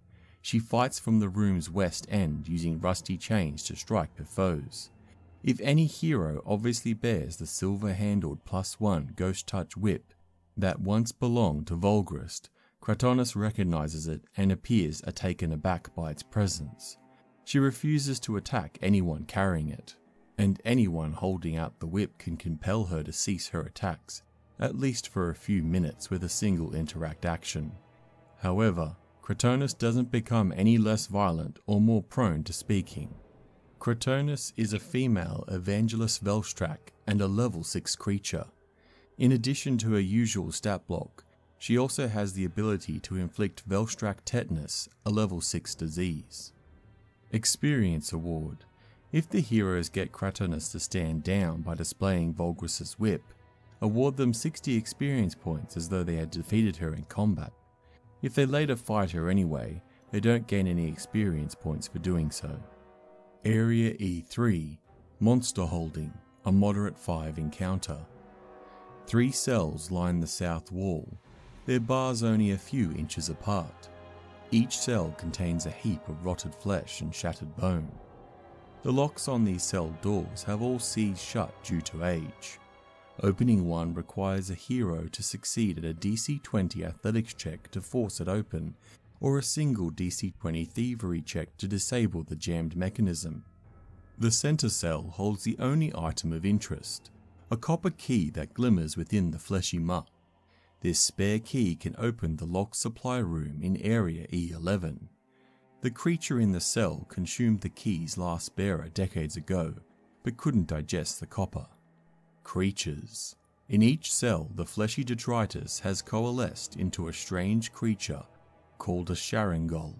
She fights from the room's west end using rusty chains to strike her foes. If any hero obviously bears the silver-handled +1 ghost touch whip that once belonged to Volgrist, Kratonis recognizes it and appears taken aback by its presence. She refuses to attack anyone carrying it, and anyone holding out the whip can compel her to cease her attacks, at least for a few minutes with a single interact action. However, Kratonis doesn't become any less violent or more prone to speaking. Kratonis is a female Evangelist Velstrak and a level 6 creature. In addition to her usual stat block, she also has the ability to inflict Velstrak Tetanus, a level 6 disease. Experience Award. If the heroes get Kratonis to stand down by displaying Volgrist's whip, award them 60 experience points as though they had defeated her in combat. If they later fight her anyway, they don't gain any experience points for doing so. Area E3, Monster Holding, a moderate 5 encounter. 3 cells line the south wall, their bars only a few inches apart. Each cell contains a heap of rotted flesh and shattered bone. The locks on these cell doors have all seized shut due to age. Opening one requires a hero to succeed at a DC 20 athletics check to force it open, or a single DC 20 thievery check to disable the jammed mechanism. The center cell holds the only item of interest, a copper key that glimmers within the fleshy muck. This spare key can open the locked supply room in Area E11. The creature in the cell consumed the key's last bearer decades ago, but couldn't digest the copper. Creatures. In each cell, the fleshy detritus has coalesced into a strange creature called a Sharngol,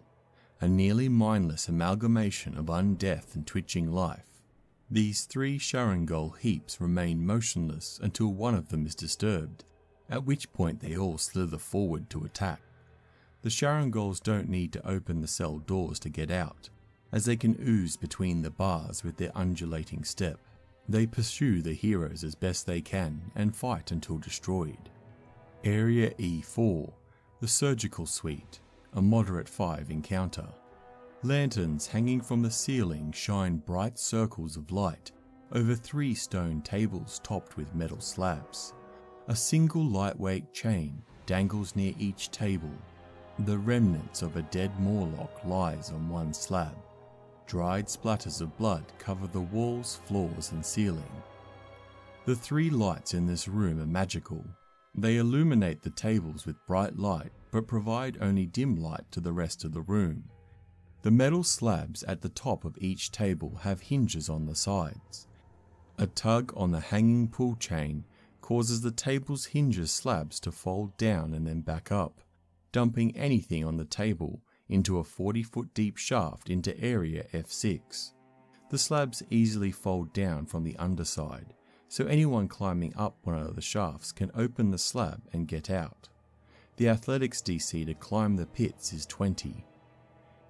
a nearly mindless amalgamation of undeath and twitching life. These 3 Sharngol heaps remain motionless until one of them is disturbed, at which point they all slither forward to attack. The Sharngols don't need to open the cell doors to get out, as they can ooze between the bars with their undulating step. They pursue the heroes as best they can and fight until destroyed. Area E4, the Surgical Suite, a moderate 5 encounter. Lanterns hanging from the ceiling shine bright circles of light over 3 stone tables topped with metal slabs. A single lightweight chain dangles near each table. The remnants of a dead Morlock lies on one slab. Dried splatters of blood cover the walls, floors, and ceiling. The 3 lights in this room are magical. They illuminate the tables with bright light, but provide only dim light to the rest of the room. The metal slabs at the top of each table have hinges on the sides. A tug on the hanging pull chain causes the table's hinges slabs to fold down and then back up, dumping anything on the table into a 40-foot deep shaft into Area F6. The slabs easily fold down from the underside, so anyone climbing up one of the shafts can open the slab and get out. The athletics DC to climb the pits is 20.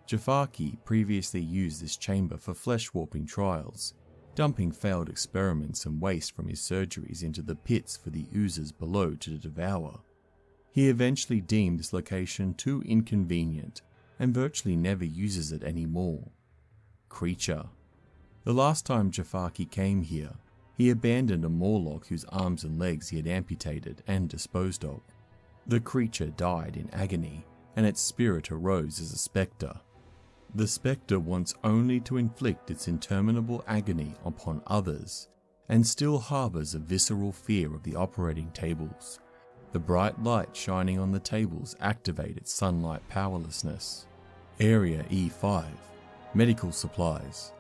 Jafarki previously used this chamber for flesh-warping trials, dumping failed experiments and waste from his surgeries into the pits for the oozers below to devour. He eventually deemed this location too inconvenient and virtually never uses it anymore. Creature. The last time Jafarki came here, he abandoned a Morlock whose arms and legs he had amputated and disposed of. The creature died in agony, and its spirit arose as a spectre. The spectre wants only to inflict its interminable agony upon others, and still harbours a visceral fear of the operating tables. The bright light shining on the tables activates its sunlight powerlessness. Area E5, Medical Supplies.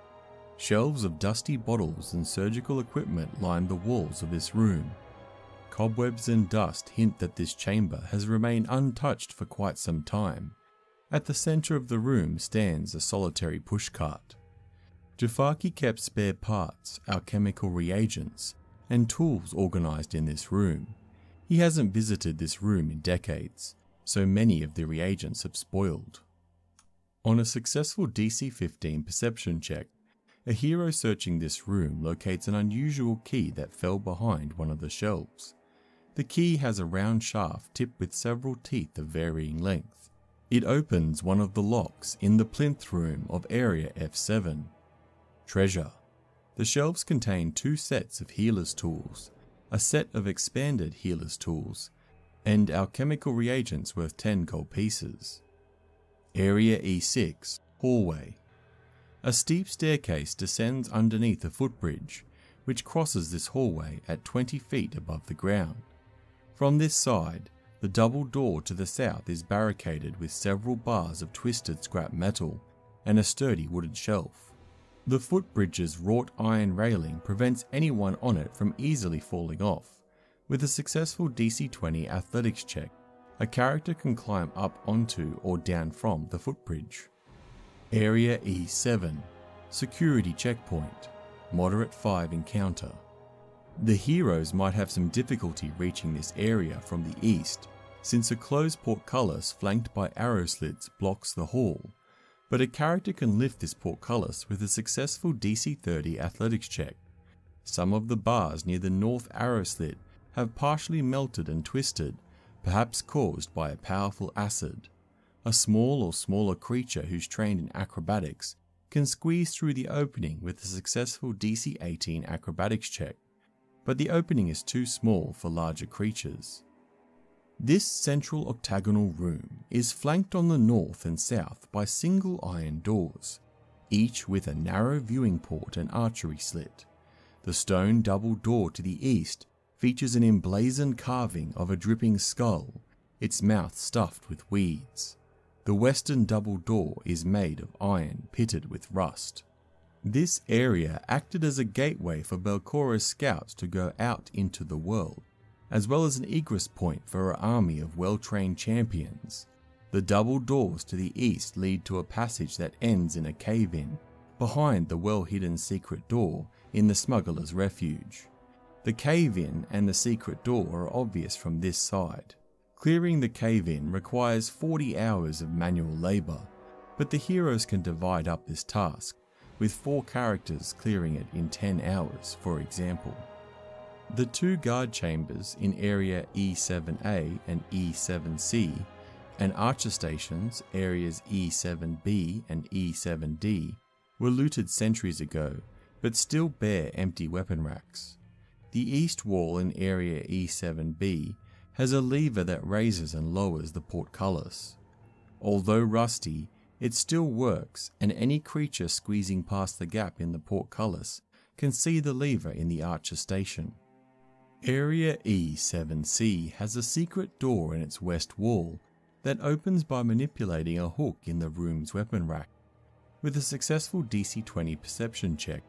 Shelves of dusty bottles and surgical equipment line the walls of this room. Cobwebs and dust hint that this chamber has remained untouched for quite some time. At the centre of the room stands a solitary pushcart. Jafarki kept spare parts, alchemical reagents, and tools organised in this room. He hasn't visited this room in decades, so many of the reagents have spoiled. On a successful DC 15 perception check, a hero searching this room locates an unusual key that fell behind one of the shelves. The key has a round shaft tipped with several teeth of varying length. It opens one of the locks in the plinth room of Area F7. Treasure. The shelves contain 2 sets of healer's tools, a set of expanded healer's tools, and alchemical reagents worth 10 gold pieces. Area E6, Hallway. A steep staircase descends underneath a footbridge, which crosses this hallway at 20 feet above the ground. From this side, the double door to the south is barricaded with several bars of twisted scrap metal and a sturdy wooden shelf. The footbridge's wrought iron railing prevents anyone on it from easily falling off. With a successful DC 20 athletics check, a character can climb up onto or down from the footbridge. Area E7, Security Checkpoint, Moderate 5 Encounter. The heroes might have some difficulty reaching this area from the east, since a closed portcullis flanked by arrow slits blocks the hall, but a character can lift this portcullis with a successful DC 30 athletics check. Some of the bars near the north arrow slit have partially melted and twisted, perhaps caused by a powerful acid. A small or smaller creature who's trained in acrobatics can squeeze through the opening with a successful DC 18 acrobatics check, but the opening is too small for larger creatures. This central octagonal room is flanked on the north and south by single iron doors, each with a narrow viewing port and archery slit. The stone double door to the east features an emblazoned carving of a dripping skull, its mouth stuffed with weeds. The western double door is made of iron pitted with rust. This area acted as a gateway for Belcorra's scouts to go out into the world, as well as an egress point for her army of well-trained champions. The double doors to the east lead to a passage that ends in a cave-in, behind the well-hidden secret door in the Smuggler's Refuge. The cave-in and the secret door are obvious from this side. Clearing the cave-in requires 40 hours of manual labour, but the heroes can divide up this task, with 4 characters clearing it in 10 hours, for example. The 2 guard chambers in area E7A and E7C, and archer stations, areas E7B and E7D, were looted centuries ago, but still bear empty weapon racks. The east wall in area E7B has a lever that raises and lowers the portcullis. Although rusty, it still works, and any creature squeezing past the gap in the portcullis can see the lever in the archer station. Area E7C has a secret door in its west wall that opens by manipulating a hook in the room's weapon rack. With a successful DC 20 perception check,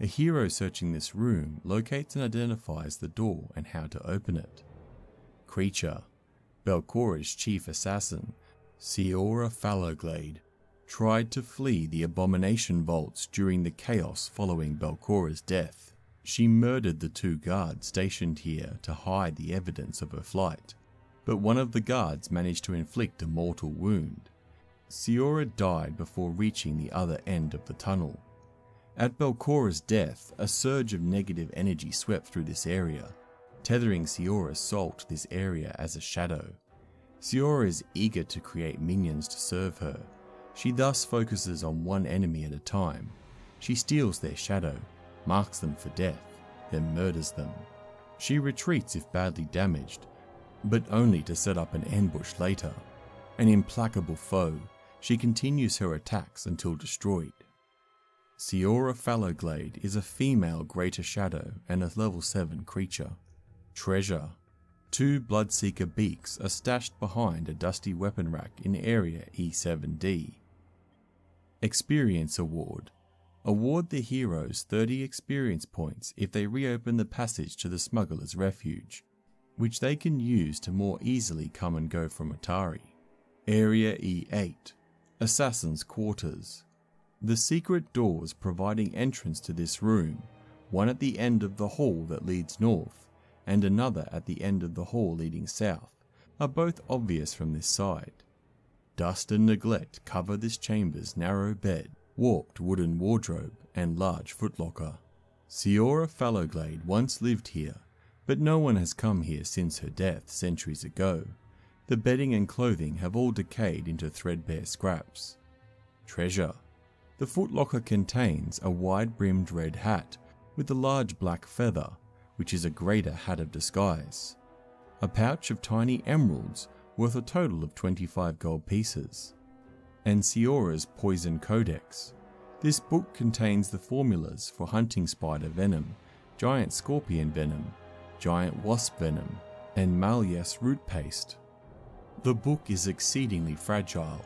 a hero searching this room locates and identifies the door and how to open it. Creature: Belcorra's chief assassin, Seora Fallowglade, tried to flee the Abomination Vaults during the chaos following Belcorra's death. She murdered the 2 guards stationed here to hide the evidence of her flight, but one of the guards managed to inflict a mortal wound. Seora died before reaching the other end of the tunnel. At Belcorra's death, a surge of negative energy swept through this area, tethering Seora's soul to this area as a shadow. Seora is eager to create minions to serve her. She thus focuses on one enemy at a time. She steals their shadow, marks them for death, then murders them. She retreats if badly damaged, but only to set up an ambush later. An implacable foe, she continues her attacks until destroyed. Seora Fallowglade is a female Greater Shadow and a level 7 creature. Treasure: 2 Bloodseeker beaks are stashed behind a dusty weapon rack in area E7D. Experience Award: award the heroes 30 experience points if they reopen the passage to the Smuggler's Refuge, which they can use to more easily come and go from Otari. Area E8, Assassin's Quarters. The secret doors providing entrance to this room, one at the end of the hall that leads north, and another at the end of the hall leading south, are both obvious from this side. Dust and neglect cover this chamber's narrow bed, warped wooden wardrobe, and large footlocker. Seora Fallowglade once lived here, but no one has come here since her death centuries ago. The bedding and clothing have all decayed into threadbare scraps. Treasure: the footlocker contains a wide-brimmed red hat with a large black feather, which is a greater hat of disguise. A pouch of tiny emeralds worth a total of 25 gold pieces. And Seora's Poison Codex. This book contains the formulas for hunting spider venom, giant scorpion venom, giant wasp venom, and Malleus root paste. The book is exceedingly fragile.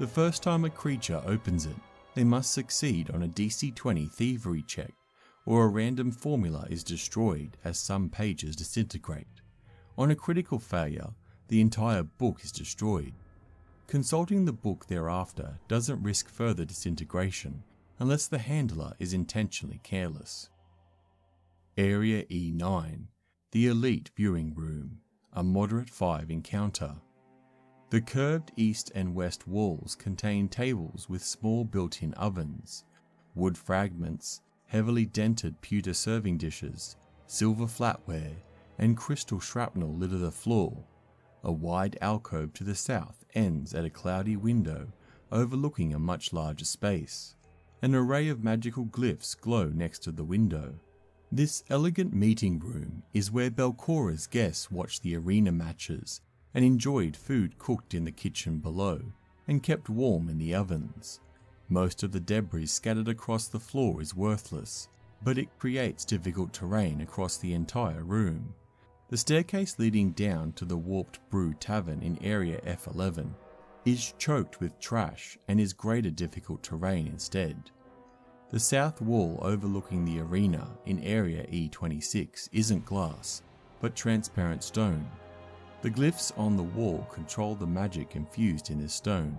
The first time a creature opens it, They must succeed on a DC 20 thievery check, or a random formula is destroyed as some pages disintegrate. On a critical failure, the entire book is destroyed. Consulting the book thereafter doesn't risk further disintegration unless the handler is intentionally careless. Area E9, the Elite Viewing Room, a moderate 5 encounter. The curved east and west walls contain tables with small built-in ovens, wood fragments, heavily dented pewter serving dishes, silver flatware, and crystal shrapnel litter the floor. A wide alcove to the south ends at a cloudy window overlooking a much larger space. An array of magical glyphs glow next to the window. This elegant meeting room is where Belcorra's guests watched the arena matches and enjoyed food cooked in the kitchen below and kept warm in the ovens. Most of the debris scattered across the floor is worthless, but it creates difficult terrain across the entire room. The staircase leading down to the Warped Brew Tavern in Area F11 is choked with trash and is greater difficult terrain instead. The south wall overlooking the arena in Area E26 isn't glass, but transparent stone. The glyphs on the wall control the magic infused in this stone.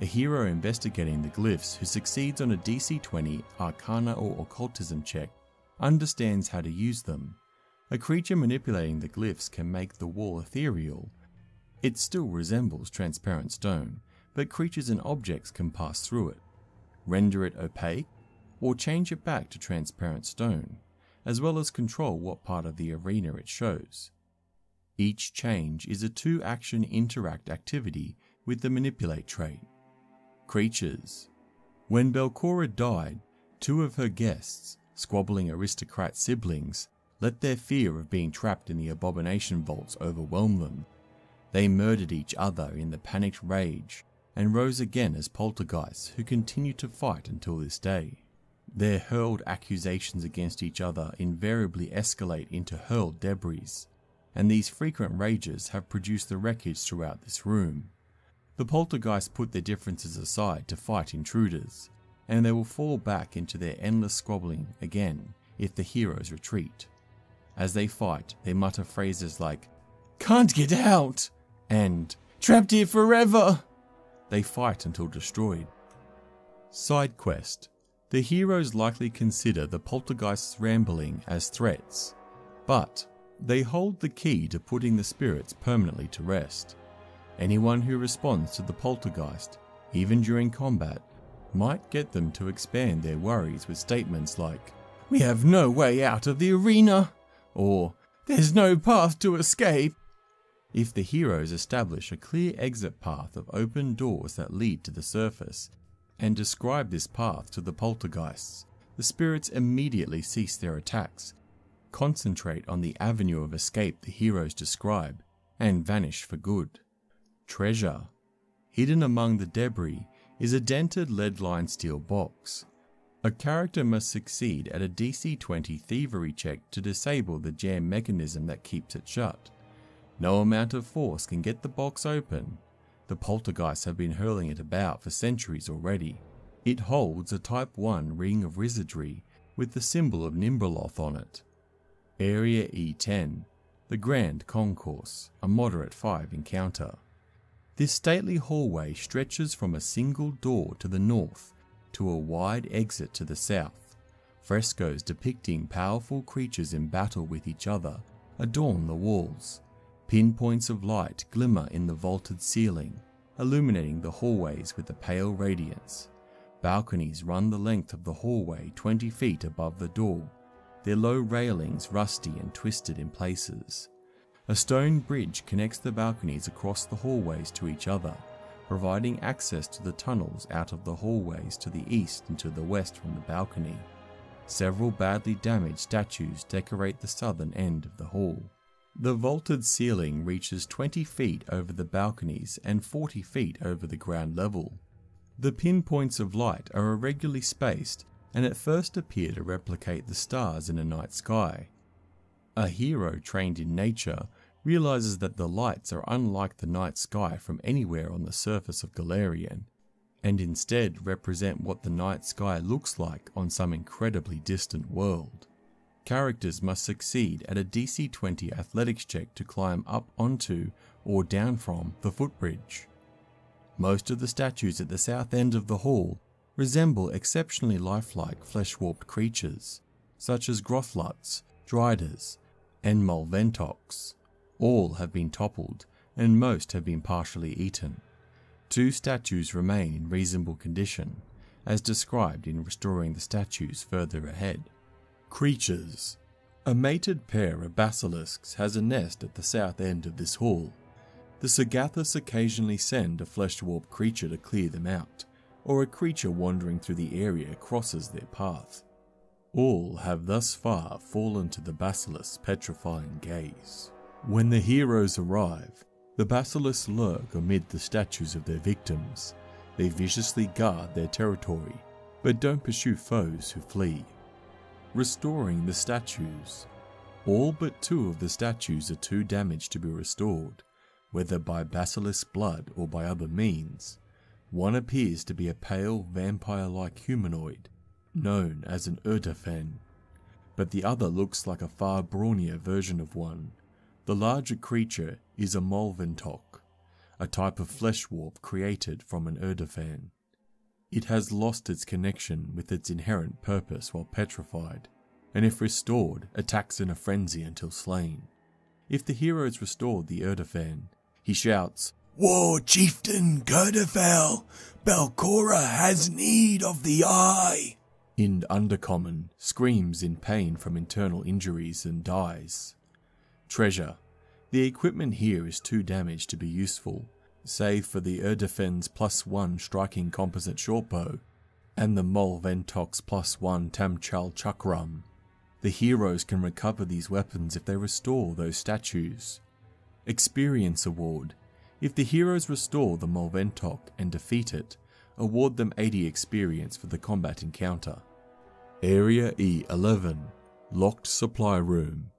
A hero investigating the glyphs who succeeds on a DC 20 Arcana or Occultism check understands how to use them. A creature manipulating the glyphs can make the wall ethereal. It still resembles transparent stone, but creatures and objects can pass through it, render it opaque, or change it back to transparent stone, as well as control what part of the arena it shows. Each change is a 2-action interact activity with the manipulate trait. Creatures. When Belcorra died, 2 of her guests, squabbling aristocrat siblings, let their fear of being trapped in the Abomination Vaults overwhelm them. They murdered each other in the panicked rage and rose again as poltergeists who continue to fight until this day. Their hurled accusations against each other invariably escalate into hurled debris, and these frequent rages have produced the wreckage throughout this room. The poltergeists put their differences aside to fight intruders, and they will fall back into their endless squabbling again if the heroes retreat. As they fight, they mutter phrases like, "Can't get out!" and "Trapped here forever!" They fight until destroyed. Side quest. The heroes likely consider the poltergeist's rambling as threats, but they hold the key to putting the spirits permanently to rest. Anyone who responds to the poltergeist, even during combat, might get them to expand their worries with statements like, "We have no way out of the arena," or "There's no path to escape." If the heroes establish a clear exit path of open doors that lead to the surface, and describe this path to the poltergeists, the spirits immediately cease their attacks, concentrate on the avenue of escape the heroes describe, and vanish for good. Treasure. Hidden among the debris is a dented lead-lined steel box. A character must succeed at a DC 20 thievery check to disable the jam mechanism that keeps it shut. No amount of force can get the box open. The poltergeists have been hurling it about for centuries already. It holds a Type 1 ring of wizardry with the symbol of Nimbraloth on it. Area E10, the Grand Concourse, a moderate 5 encounter. This stately hallway stretches from a single door to the north to a wide exit to the south. Frescoes depicting powerful creatures in battle with each other adorn the walls. Pinpoints of light glimmer in the vaulted ceiling, illuminating the hallways with a pale radiance. Balconies run the length of the hallway 20 feet above the door, their low railings rusty and twisted in places. A stone bridge connects the balconies across the hallways to each other, providing access to the tunnels out of the hallways to the east and to the west from the balcony. Several badly damaged statues decorate the southern end of the hall. The vaulted ceiling reaches 20 feet over the balconies and 40 feet over the ground level. The pinpoints of light are irregularly spaced and at first appear to replicate the stars in a night sky. A hero trained in nature realizes that the lights are unlike the night sky from anywhere on the surface of Galarian, and instead represent what the night sky looks like on some incredibly distant world. Characters must succeed at a DC 20 athletics check to climb up onto or down from the footbridge. Most of the statues at the south end of the hall resemble exceptionally lifelike flesh-warped creatures, such as Grothluts, Driders, and Molventox. All have been toppled, and most have been partially eaten. 2 statues remain in reasonable condition, as described in restoring the statues further ahead. Creatures. A mated pair of basilisks has a nest at the south end of this hall. The Sugathus occasionally send a flesh-warped creature to clear them out, or a creature wandering through the area crosses their path. All have thus far fallen to the basilisk's petrifying gaze. When the heroes arrive, the basilisks lurk amid the statues of their victims. They viciously guard their territory, but don't pursue foes who flee. Restoring the statues. All but 2 of the statues are too damaged to be restored, whether by basilisk blood or by other means. One appears to be a pale, vampire-like humanoid, known as an Urdefhan, but the other looks like a far brawnier version of one. The larger creature is a Molventoc, a type of flesh warp created from an Urdefhan. It has lost its connection with its inherent purpose while petrified, and if restored, attacks in a frenzy until slain. If the heroes restored the Urdefhan, he shouts, "War Chieftain Gurdafel, Belcorra has need of the eye!" In Undercommon, screams in pain from internal injuries and dies. Treasure. The equipment here is too damaged to be useful, save for the Urdefhan's +1 striking composite shortbow and the Molventoc's +1 Tamchal Chakram. The heroes can recover these weapons if they restore those statues. Experience Award. If the heroes restore the Molventoc and defeat it, award them 80 experience for the combat encounter. Area E11, Locked Supply Room.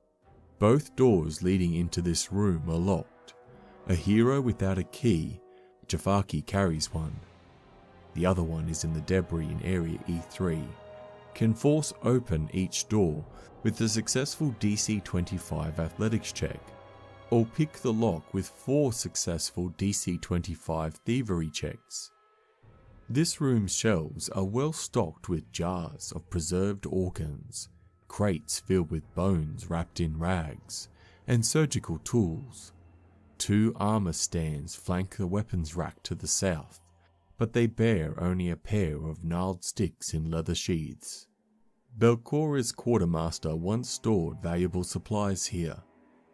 Both doors leading into this room are locked. A hero without a key, Jafarki, carries one. The other one is in the debris in Area E3. Can force open each door with a successful DC 25 athletics check, or pick the lock with 4 successful DC 25 thievery checks. This room's shelves are well stocked with jars of preserved organs, crates filled with bones wrapped in rags, and surgical tools. 2 armor stands flank the weapons rack to the south, but they bear only a pair of gnarled sticks in leather sheaths. Belcora's quartermaster once stored valuable supplies here,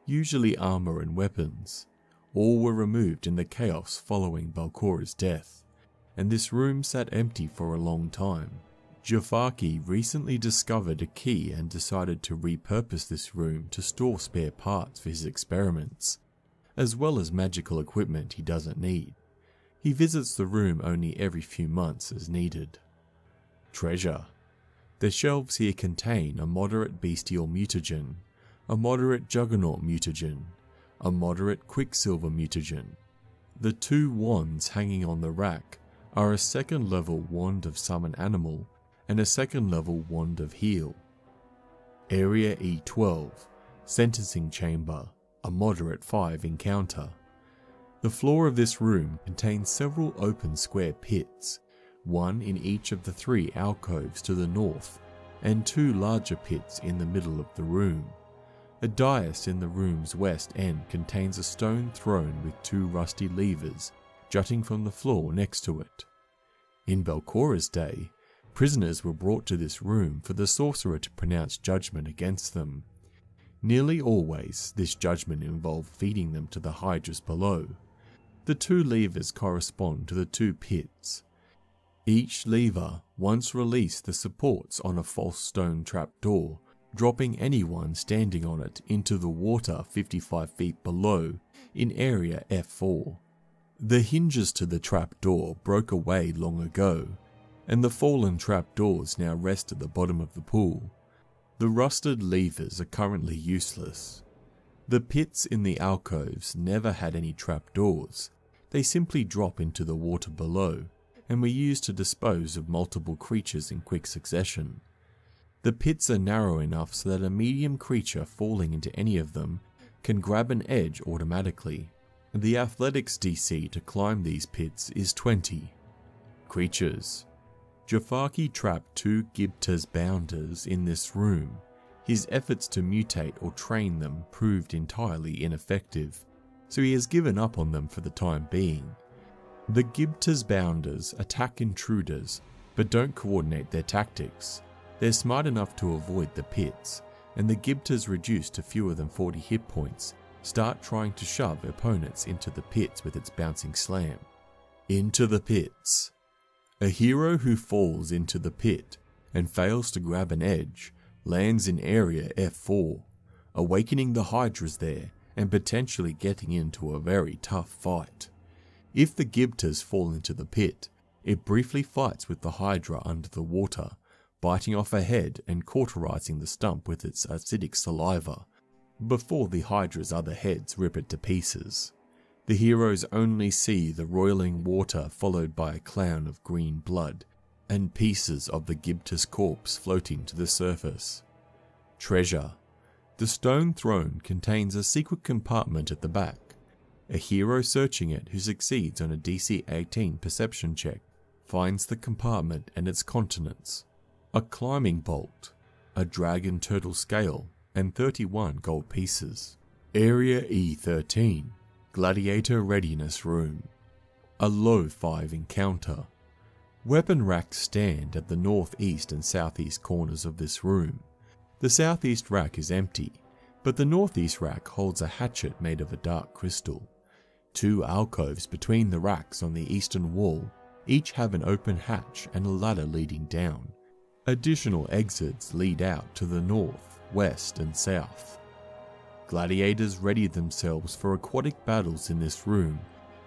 usually armor and weapons. All were removed in the chaos following Belcora's death, and this room sat empty for a long time. Jafarki recently discovered a key and decided to repurpose this room to store spare parts for his experiments, as well as magical equipment he doesn't need. He visits the room only every few months as needed. Treasure. The shelves here contain a moderate bestial mutagen, a moderate juggernaut mutagen, a moderate quicksilver mutagen. The 2 wands hanging on the rack are a 2nd level wand of summon animal and a 2nd level wand of heal. Area E12, Sentencing Chamber, a moderate 5 encounter. The floor of this room contains several open square pits, one in each of the 3 alcoves to the north and 2 larger pits in the middle of the room. A dais in the room's west end contains a stone throne with 2 rusty levers jutting from the floor next to it. In Belcora's day, prisoners were brought to this room for the sorcerer to pronounce judgment against them. Nearly always, this judgment involved feeding them to the hydras below. The 2 levers correspond to the 2 pits. Each lever once released the supports on a false stone trapdoor, dropping anyone standing on it into the water 55 feet below in Area F4. The hinges to the trapdoor broke away long ago, and the fallen trapdoors now rest at the bottom of the pool. The rusted levers are currently useless. The pits in the alcoves never had any trapdoors. They simply drop into the water below, and were used to dispose of multiple creatures in quick succession. The pits are narrow enough so that a medium creature falling into any of them can grab an edge automatically. The athletics DC to climb these pits is 20. Creatures. Jafarki trapped two Gibta's bounders in this room. His efforts to mutate or train them proved entirely ineffective, so he has given up on them for the time being. The Gibta's bounders attack intruders, but don't coordinate their tactics. They're smart enough to avoid the pits, and the Gibtas, reduced to fewer than 40 hit points, start trying to shove opponents into the pits with its bouncing slam. Into the pits. A hero who falls into the pit and fails to grab an edge lands in area F4, awakening the Hydras there and potentially getting into a very tough fight. If the Gibtas fall into the pit, it briefly fights with the Hydra under the water, biting off a head and cauterizing the stump with its acidic saliva, before the Hydra's other heads rip it to pieces. The heroes only see the roiling water followed by a cloud of green blood, and pieces of the Gibta's corpse floating to the surface. Treasure. The stone throne contains a secret compartment at the back. A hero searching it who succeeds on a DC 18 perception check finds the compartment and its contents. A climbing bolt, a dragon turtle scale, and 31 gold pieces. Area E13, Gladiator Readiness Room. A low 5 encounter. Weapon racks stand at the northeast and southeast corners of this room. The southeast rack is empty, but the northeast rack holds a hatchet made of a dark crystal. Two alcoves between the racks on the eastern wall each have an open hatch and a ladder leading down. Additional exits lead out to the north, west, and south. Gladiators ready themselves for aquatic battles in this room,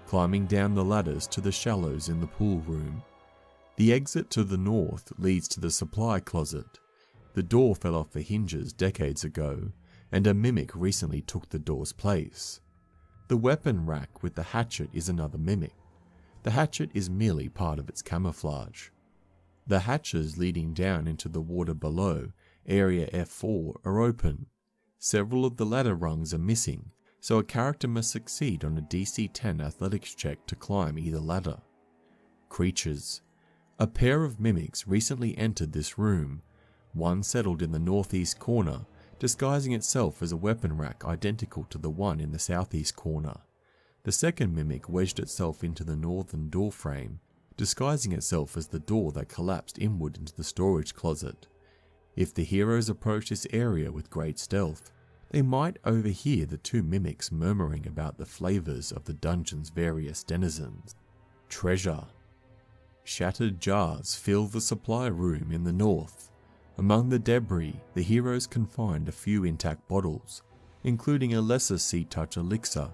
climbing down the ladders to the shallows in the pool room. The exit to the north leads to the supply closet. The door fell off the hinges decades ago, and a mimic recently took the door's place. The weapon rack with the hatchet is another mimic. The hatchet is merely part of its camouflage. The hatches leading down into the water below, area F4, are open. Several of the ladder rungs are missing, so a character must succeed on a DC 10 athletics check to climb either ladder. Creatures. A pair of mimics recently entered this room. One settled in the northeast corner, disguising itself as a weapon rack identical to the one in the southeast corner. The second mimic wedged itself into the northern door frame, disguising itself as the door that collapsed inward into the storage closet. If the heroes approach this area with great stealth, they might overhear the two mimics murmuring about the flavors of the dungeon's various denizens. Treasure. Shattered jars fill the supply room in the north. Among the debris, the heroes can find a few intact bottles, including a lesser sea touch elixir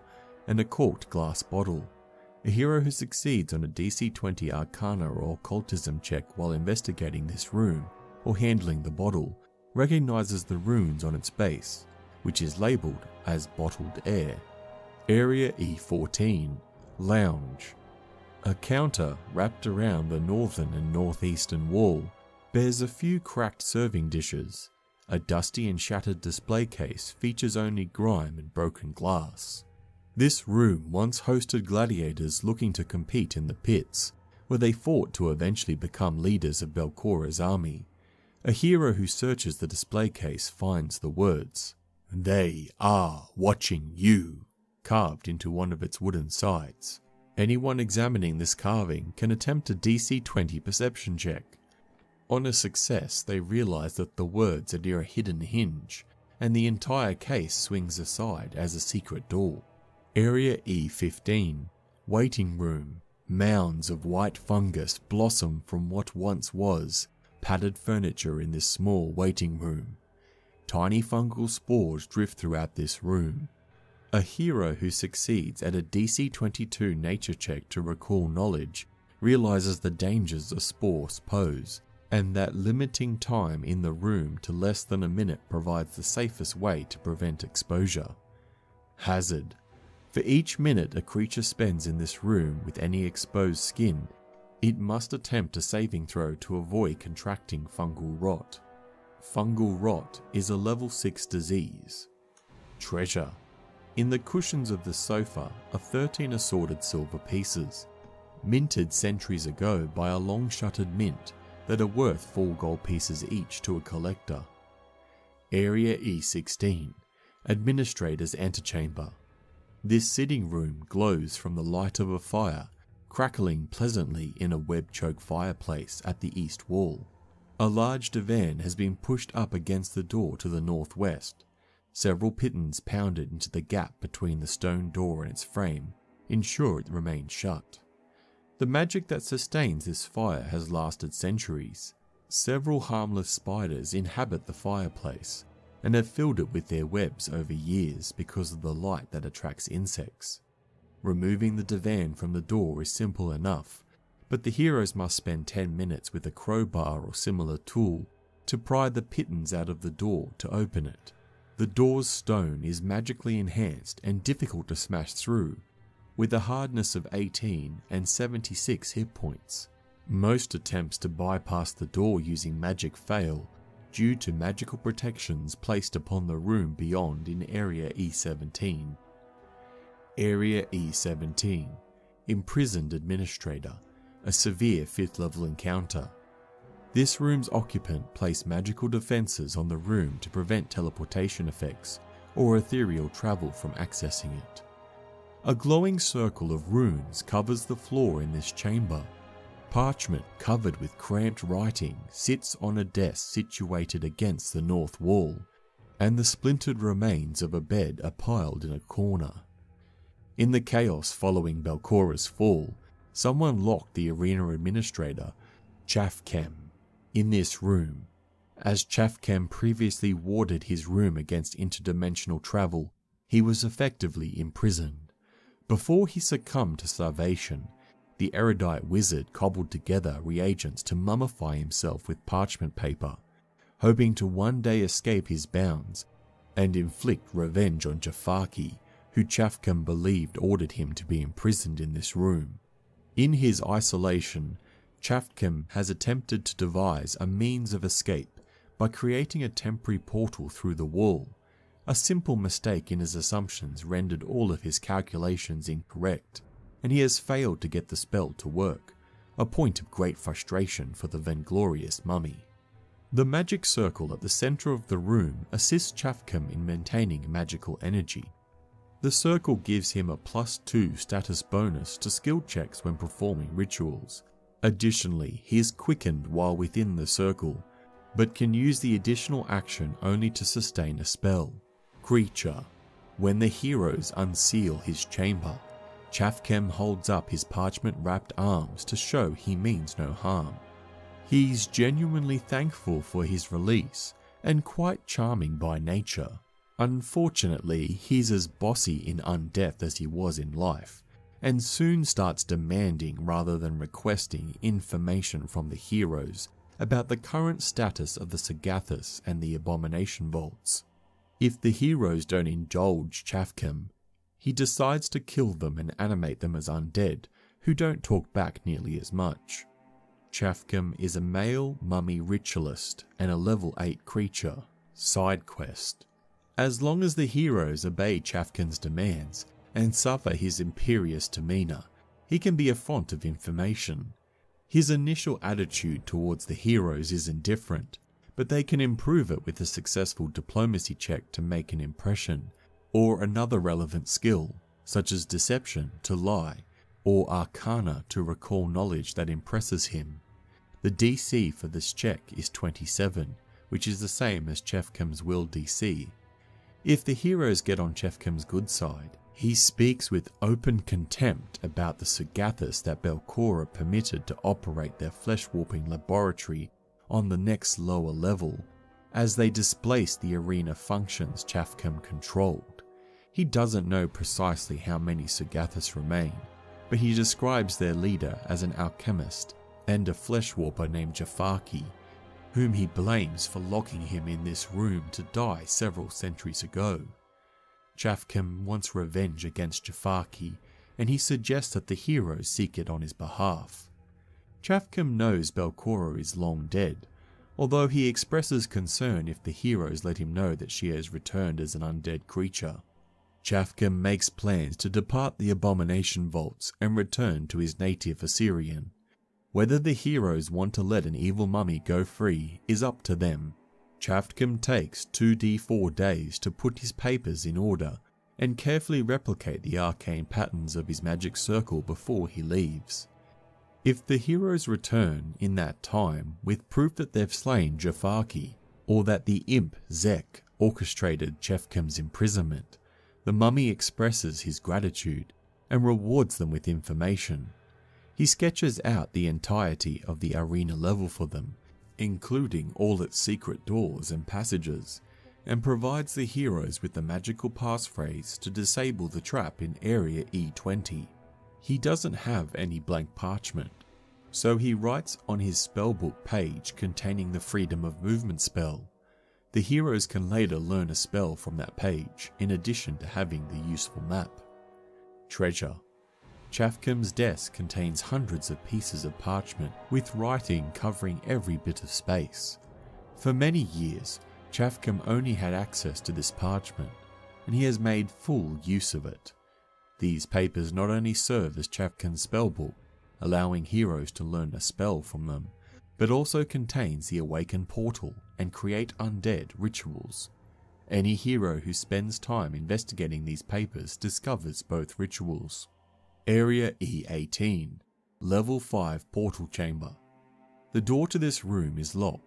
and a corked glass bottle. A hero who succeeds on a DC 20 Arcana or Occultism check while investigating this room or handling the bottle recognizes the runes on its base, which is labeled as bottled air. Area E14, Lounge. A counter wrapped around the northern and northeastern wall bears a few cracked serving dishes. A dusty and shattered display case features only grime and broken glass. This room once hosted gladiators looking to compete in the pits, where they fought to eventually become leaders of Belcorra's army. A hero who searches the display case finds the words, "They are watching you," carved into one of its wooden sides. Anyone examining this carving can attempt a DC 20 perception check. On a success, they realize that the words are near a hidden hinge, and the entire case swings aside as a secret door. Area E15, Waiting Room. Mounds of white fungus blossom from what once was padded furniture in this small waiting room. Tiny fungal spores drift throughout this room. A hero who succeeds at a DC 22 nature check to recall knowledge realizes the dangers a spore poses, and that limiting time in the room to less than a minute provides the safest way to prevent exposure. Hazard. For each minute a creature spends in this room with any exposed skin, It must attempt a saving throw to avoid contracting fungal rot. Fungal rot is a level 6 disease. Treasure. In the cushions of the sofa are 13 assorted silver pieces, minted centuries ago by a long-shuttered mint that are worth 4 gold pieces each to a collector. Area E16, Administrator's Antechamber. This sitting room glows from the light of a fire, crackling pleasantly in a web-choked fireplace at the east wall. A large divan has been pushed up against the door to the northwest, several pitons pounded into the gap between the stone door and its frame, ensure it remains shut. The magic that sustains this fire has lasted centuries. Several harmless spiders inhabit the fireplace and have filled it with their webs over years because of the light that attracts insects. Removing the divan from the door is simple enough, but the heroes must spend 10 minutes with a crowbar or similar tool to pry the pitons out of the door to open it. The door's stone is magically enhanced and difficult to smash through, with a hardness of 18 and 76 hit points. Most attempts to bypass the door using magic fail due to magical protections placed upon the room beyond in Area E17. Area E17, Imprisoned Administrator, a severe 5th level encounter. This room's occupant placed magical defences on the room to prevent teleportation effects or ethereal travel from accessing it. A glowing circle of runes covers the floor in this chamber. Parchment covered with cramped writing sits on a desk situated against the north wall, and the splintered remains of a bed are piled in a corner. In the chaos following Belcorra's fall, someone locked the arena administrator, Chafkem, in this room. As Chafkem previously warded his room against interdimensional travel, he was effectively imprisoned. Before he succumbed to starvation, the erudite wizard cobbled together reagents to mummify himself with parchment paper, hoping to one day escape his bounds and inflict revenge on Jafarki, who Chafkem believed ordered him to be imprisoned in this room. In his isolation, Chafkem has attempted to devise a means of escape by creating a temporary portal through the wall. A simple mistake in his assumptions rendered all of his calculations incorrect, and he has failed to get the spell to work, a point of great frustration for the vainglorious mummy. The magic circle at the centre of the room assists Chafkem in maintaining magical energy. The circle gives him a +2 status bonus to skill checks when performing rituals. Additionally, he is quickened while within the circle, but can use the additional action only to sustain a spell. Creature. When the heroes unseal his chamber, Chafkem holds up his parchment-wrapped arms to show he means no harm. He's genuinely thankful for his release and quite charming by nature. Unfortunately, he's as bossy in undeath as he was in life, and soon starts demanding rather than requesting information from the heroes about the current status of the Sugathus and the Abomination Vaults. If the heroes don't indulge Chafkem, he decides to kill them and animate them as undead, who don't talk back nearly as much. Chafkem is a male mummy ritualist and a level 8 creature. Side quest. As long as the heroes obey Chafkem's demands and suffer his imperious demeanour, he can be a font of information. His initial attitude towards the heroes is indifferent, but they can improve it with a successful diplomacy check to make an impression, or another relevant skill, such as deception to lie, or arcana to recall knowledge that impresses him. The DC for this check is 27, which is the same as Chafkem's will DC. If the heroes get on Chafkem's good side, he speaks with open contempt about the Sugathus that Belcorra permitted to operate their flesh-warping laboratory on the next lower level, as they displaced the arena functions Chafkem controlled. He doesn't know precisely how many Sugathus remain, but he describes their leader as an alchemist and a fleshwarper named Jafarki, whom he blames for locking him in this room to die several centuries ago. Chafkem wants revenge against Jafarki, and he suggests that the heroes seek it on his behalf. Chafkem knows Belcorra is long dead, although he expresses concern if the heroes let him know that she has returned as an undead creature. Chafkem makes plans to depart the Abomination Vaults and return to his native Assyrian. Whether the heroes want to let an evil mummy go free is up to them. Chafkem takes 2d4 days to put his papers in order and carefully replicate the arcane patterns of his magic circle before he leaves. If the heroes return in that time with proof that they've slain Jafarki, or that the imp Zek orchestrated Chafkem's imprisonment, the mummy expresses his gratitude and rewards them with information. He sketches out the entirety of the arena level for them, including all its secret doors and passages, and provides the heroes with the magical passphrase to disable the trap in Area E20. He doesn't have any blank parchment, so he writes on his spellbook page containing the freedom of movement spell. The heroes can later learn a spell from that page, in addition to having the useful map. Treasure. Chafkem's desk contains hundreds of pieces of parchment, with writing covering every bit of space. For many years, Chafkem only had access to this parchment, and he has made full use of it. These papers not only serve as Chafkem's spellbook, allowing heroes to learn a spell from them, but also contains the Awaken Portal and Create Undead rituals. Any hero who spends time investigating these papers discovers both rituals. Area E18, Level 5 Portal Chamber. The door to this room is locked,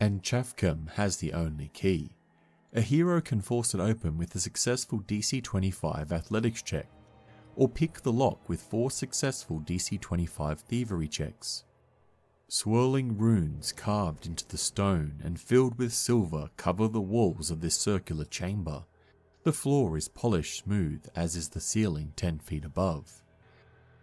and Chafkem has the only key. A hero can force it open with a successful DC 25 Athletics check, or pick the lock with 4 successful DC 25 Thievery checks. Swirling runes carved into the stone and filled with silver cover the walls of this circular chamber. The floor is polished smooth, as is the ceiling 10 feet above.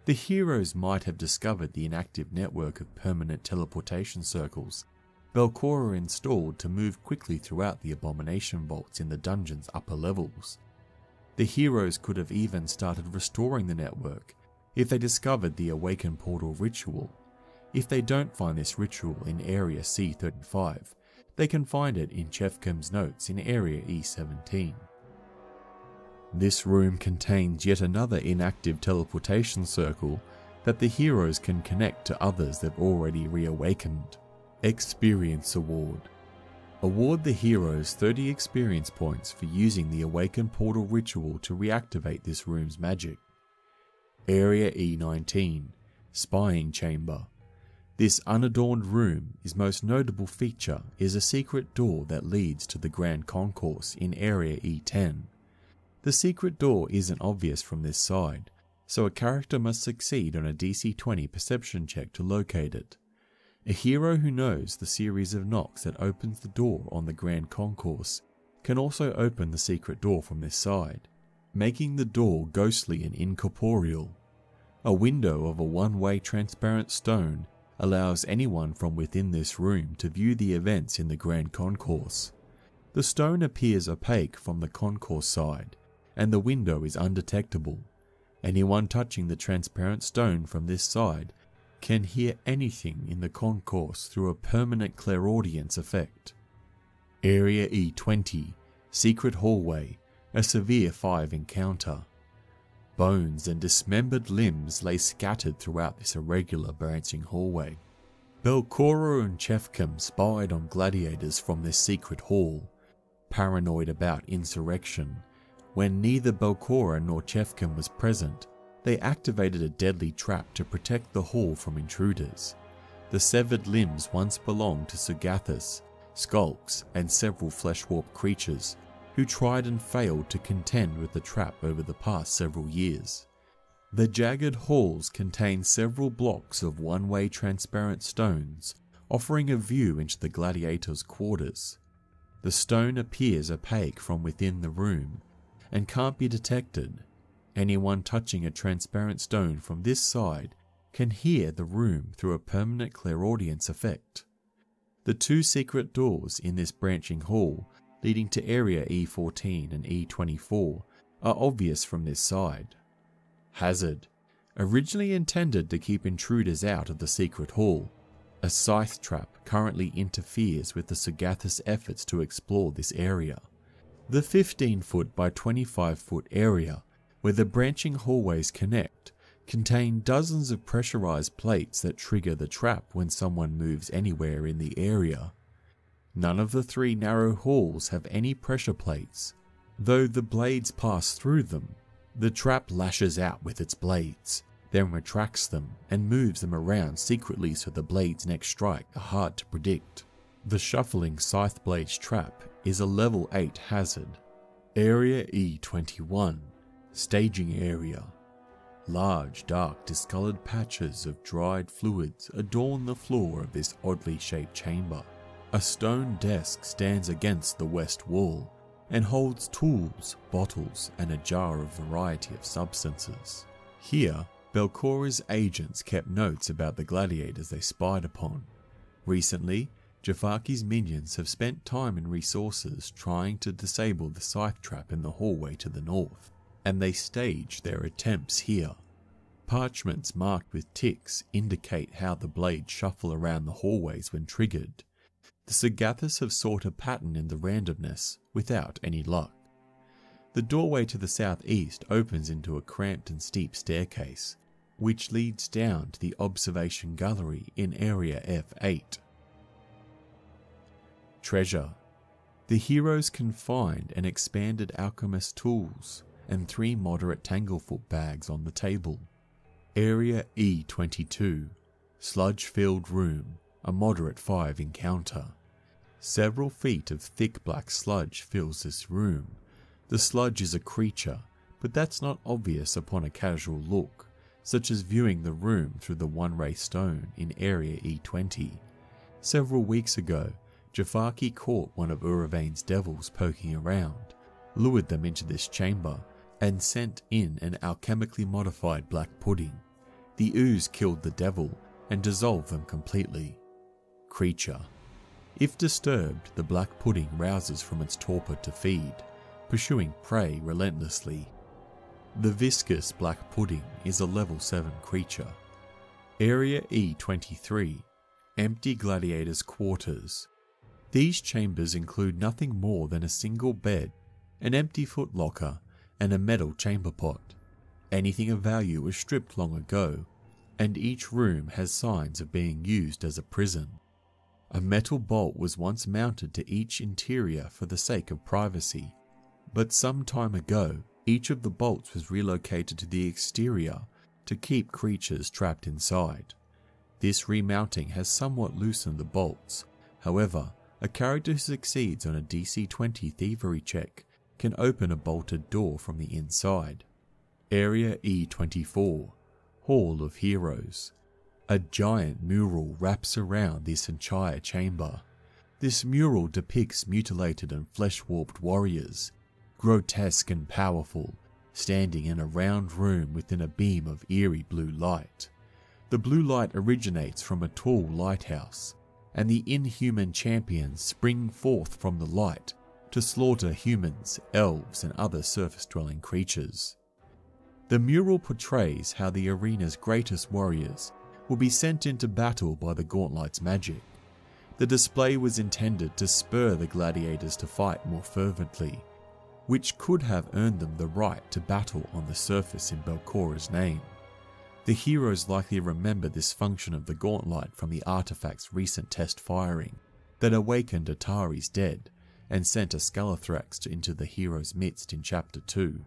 The heroes might have discovered the inactive network of permanent teleportation circles Belcorra installed to move quickly throughout the Abomination Vaults in the dungeon's upper levels. The heroes could have even started restoring the network if they discovered the Awaken Portal ritual. If they don't find this ritual in Area C35, they can find it in Chafkem's notes in Area E17. This room contains yet another inactive teleportation circle that the heroes can connect to others they've already reawakened. Experience Award. Award the heroes 30 experience points for using the Awaken Portal ritual to reactivate this room's magic. Area E19, Spying Chamber. This unadorned room, its most notable feature is a secret door that leads to the Grand Concourse in Area E10. The secret door isn't obvious from this side, so a character must succeed on a DC 20 perception check to locate it. A hero who knows the series of knocks that opens the door on the Grand Concourse can also open the secret door from this side, making the door ghostly and incorporeal. A window of a one-way transparent stone allows anyone from within this room to view the events in the Grand Concourse. The stone appears opaque from the concourse side, and the window is undetectable. Anyone touching the transparent stone from this side can hear anything in the concourse through a permanent clairaudience effect. Area E20, Secret Hallway, a severe 5 encounter. Bones and dismembered limbs lay scattered throughout this irregular branching hallway. Belcorra and Chafkem spied on gladiators from this secret hall, paranoid about insurrection. When neither Belcorra nor Chafkem was present, they activated a deadly trap to protect the hall from intruders. The severed limbs once belonged to Sugathus, Skulks, and several fleshwarp creatures, who tried and failed to contend with the trap over the past several years. The jagged halls contain several blocks of one-way transparent stones, offering a view into the gladiators' quarters. The stone appears opaque from within the room and can't be detected. Anyone touching a transparent stone from this side can hear the room through a permanent clairaudience effect. The 2 secret doors in this branching hall leading to Area E14 and E24 are obvious from this side. Hazard. originally intended to keep intruders out of the secret hall. A scythe trap currently interferes with the Sugathus' efforts to explore this area. The 15-foot by 25-foot area, where the branching hallways connect, contain dozens of pressurized plates that trigger the trap when someone moves anywhere in the area. None of the three narrow halls have any pressure plates. Though the blades pass through them, the trap lashes out with its blades, then retracts them and moves them around secretly so the blade's next strike are hard to predict. The shuffling scythe blade's trap is a level 8 hazard. Area E21, staging area. Large, dark, discoloured patches of dried fluids adorn the floor of this oddly shaped chamber. A stone desk stands against the west wall and holds tools, bottles, and a jar of variety of substances. Here, Belcorra's agents kept notes about the gladiators they spied upon. Recently, Jafarki's minions have spent time and resources trying to disable the scythe trap in the hallway to the north, and they stage their attempts here. Parchments marked with ticks indicate how the blades shuffle around the hallways when triggered. The Sugathus have sought a pattern in the randomness without any luck. The doorway to the southeast opens into a cramped and steep staircase, which leads down to the observation gallery in area F8. Treasure. The heroes can find an expanded alchemist tools and 3 moderate tanglefoot bags on the table. Area E22, sludge-filled room, a moderate 5 encounter. Several feet of thick black sludge fills this room. The sludge is a creature, but that's not obvious upon a casual look, such as viewing the room through the one-ray stone in Area E20. Several weeks ago, Jafarki caught one of Urevian's devils poking around, lured them into this chamber, and sent in an alchemically modified black pudding. The ooze killed the devil and dissolved them completely. Creature. If disturbed, the black pudding rouses from its torpor to feed, pursuing prey relentlessly. The viscous black pudding is a level 7 creature. Area E23, empty gladiators' quarters. These chambers include nothing more than a single bed, an empty footlocker, and a metal chamber pot. Anything of value was stripped long ago, and each room has signs of being used as a prison. A metal bolt was once mounted to each interior for the sake of privacy. But some time ago, each of the bolts was relocated to the exterior to keep creatures trapped inside. This remounting has somewhat loosened the bolts. However, a character who succeeds on a DC 20 thievery check can open a bolted door from the inside. Area E24, Hall of Heroes. A giant mural wraps around this entire chamber. This mural depicts mutilated and flesh-warped warriors, grotesque and powerful, standing in a round room within a beam of eerie blue light. The blue light originates from a tall lighthouse, and the inhuman champions spring forth from the light to slaughter humans, elves, and other surface-dwelling creatures. The mural portrays how the arena's greatest warriors will be sent into battle by the Gauntlet's magic. The display was intended to spur the gladiators to fight more fervently, which could have earned them the right to battle on the surface in Belcorra's name. The heroes likely remember this function of the gauntlet from the artifact's recent test firing that awakened Atari's dead and sent a Scalathrax into the heroes' midst in Chapter 2.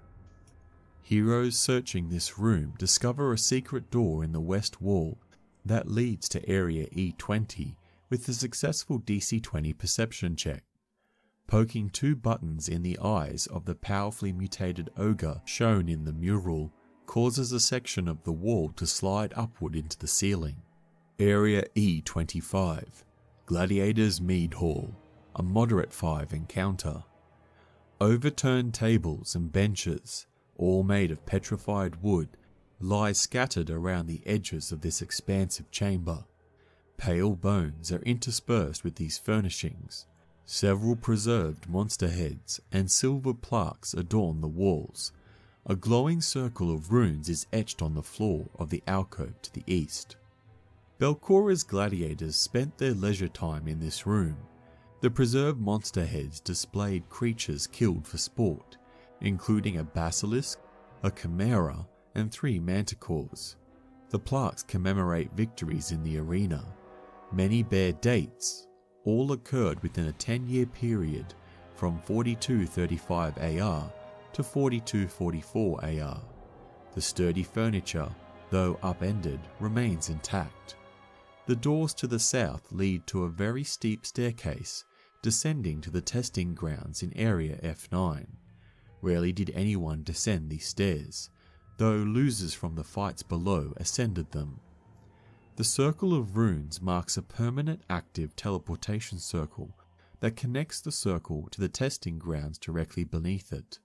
Heroes searching this room discover a secret door in the west wall that leads to Area E20 with a successful DC 20 perception check. Poking 2 buttons in the eyes of the powerfully mutated ogre shown in the mural causes a section of the wall to slide upward into the ceiling. Area E25, Gladiators' Mead Hall, a moderate 5 encounter. Overturned tables and benches, all made of petrified wood, lie scattered around the edges of this expansive chamber. Pale bones are interspersed with these furnishings. Several preserved monster heads and silver plaques adorn the walls, A glowing circle of runes is etched on the floor of the alcove to the east. Belcorra's gladiators spent their leisure time in this room. The preserved monster heads displayed creatures killed for sport, including a basilisk, a chimera, and 3 manticores. The plaques commemorate victories in the arena. Many bear dates. All occurred within a 10-year period from 4235 AR to 4244 AR. The sturdy furniture, though upended, remains intact. The doors to the south lead to a very steep staircase descending to the testing grounds in Area F9. Rarely did anyone descend these stairs, though losers from the fights below ascended them. The circle of runes marks a permanent active teleportation circle that connects the circle to the testing grounds directly beneath it.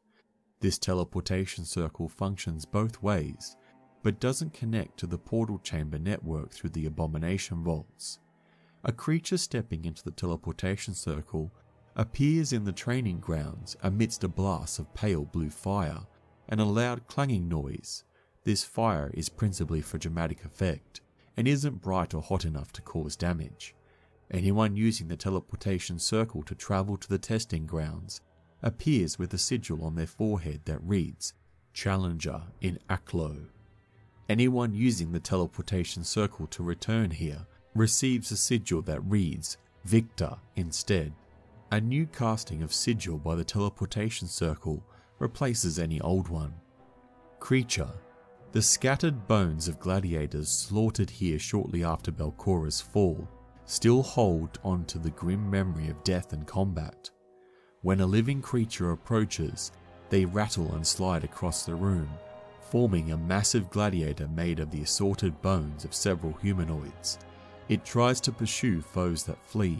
This teleportation circle functions both ways, but doesn't connect to the portal chamber network through the Abomination Vaults. A creature stepping into the teleportation circle appears in the training grounds amidst a blast of pale blue fire and a loud clanging noise. This fire is principally for dramatic effect and isn't bright or hot enough to cause damage. Anyone using the teleportation circle to travel to the testing grounds appears with a sigil on their forehead that reads, "Challenger in Aklo." Anyone using the teleportation circle to return here receives a sigil that reads, "Victor" instead. A new casting of sigil by the teleportation circle replaces any old one. Creature. The scattered bones of gladiators slaughtered here shortly after Belcorra's fall still hold onto the grim memory of death and combat. When a living creature approaches, they rattle and slide across the room, forming a massive gladiator made of the assorted bones of several humanoids. It tries to pursue foes that flee,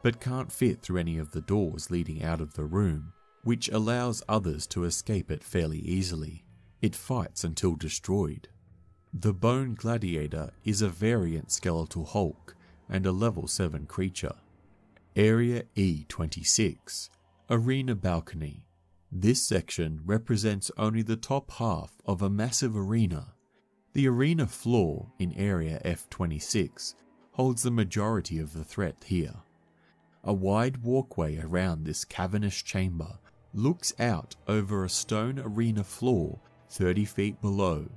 but can't fit through any of the doors leading out of the room, which allows others to escape it fairly easily. It fights until destroyed. The Bone Gladiator is a variant skeletal hulk and a level 7 creature. Area E26. Arena balcony. This section represents only the top half of a massive arena. The arena floor in Area F26 holds the majority of the threat here. A wide walkway around this cavernous chamber looks out over a stone arena floor 30 feet below.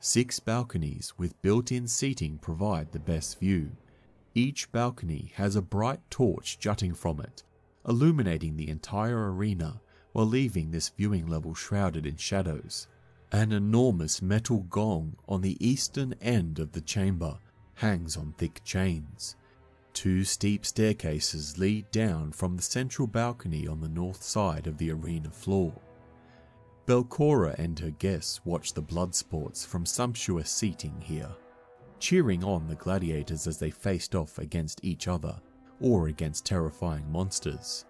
6 balconies with built-in seating provide the best view. Each balcony has a bright torch jutting from it, illuminating the entire arena while leaving this viewing level shrouded in shadows. An enormous metal gong on the eastern end of the chamber hangs on thick chains. 2 steep staircases lead down from the central balcony on the north side of the arena floor. Belcorra and her guests watch the blood sports from sumptuous seating here, cheering on the gladiators as they faced off against each other or against terrifying monsters.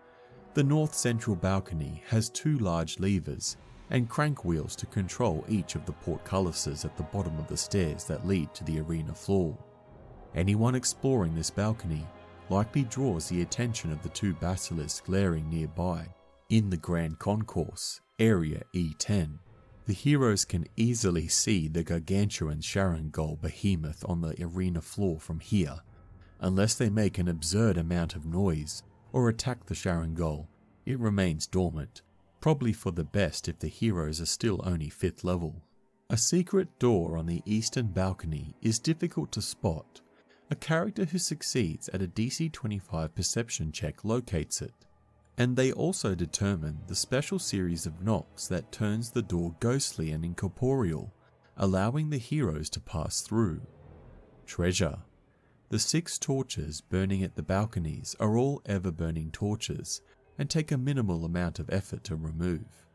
The north central balcony has 2 large levers and crank wheels to control each of the portcullises at the bottom of the stairs that lead to the arena floor. Anyone exploring this balcony likely draws the attention of the 2 basilisks glaring nearby. In the Grand Concourse, Area E10, the heroes can easily see the gargantuan Sharngol behemoth on the arena floor from here. Unless they make an absurd amount of noise or attack the Sharngol, it remains dormant, probably for the best if the heroes are still only 5th level. A secret door on the eastern balcony is difficult to spot. A character who succeeds at a DC 25 perception check locates it, and they also determine the special series of knocks that turns the door ghostly and incorporeal, allowing the heroes to pass through. Treasure. The 6 torches burning at the balconies are all ever-burning torches and take a minimal amount of effort to remove.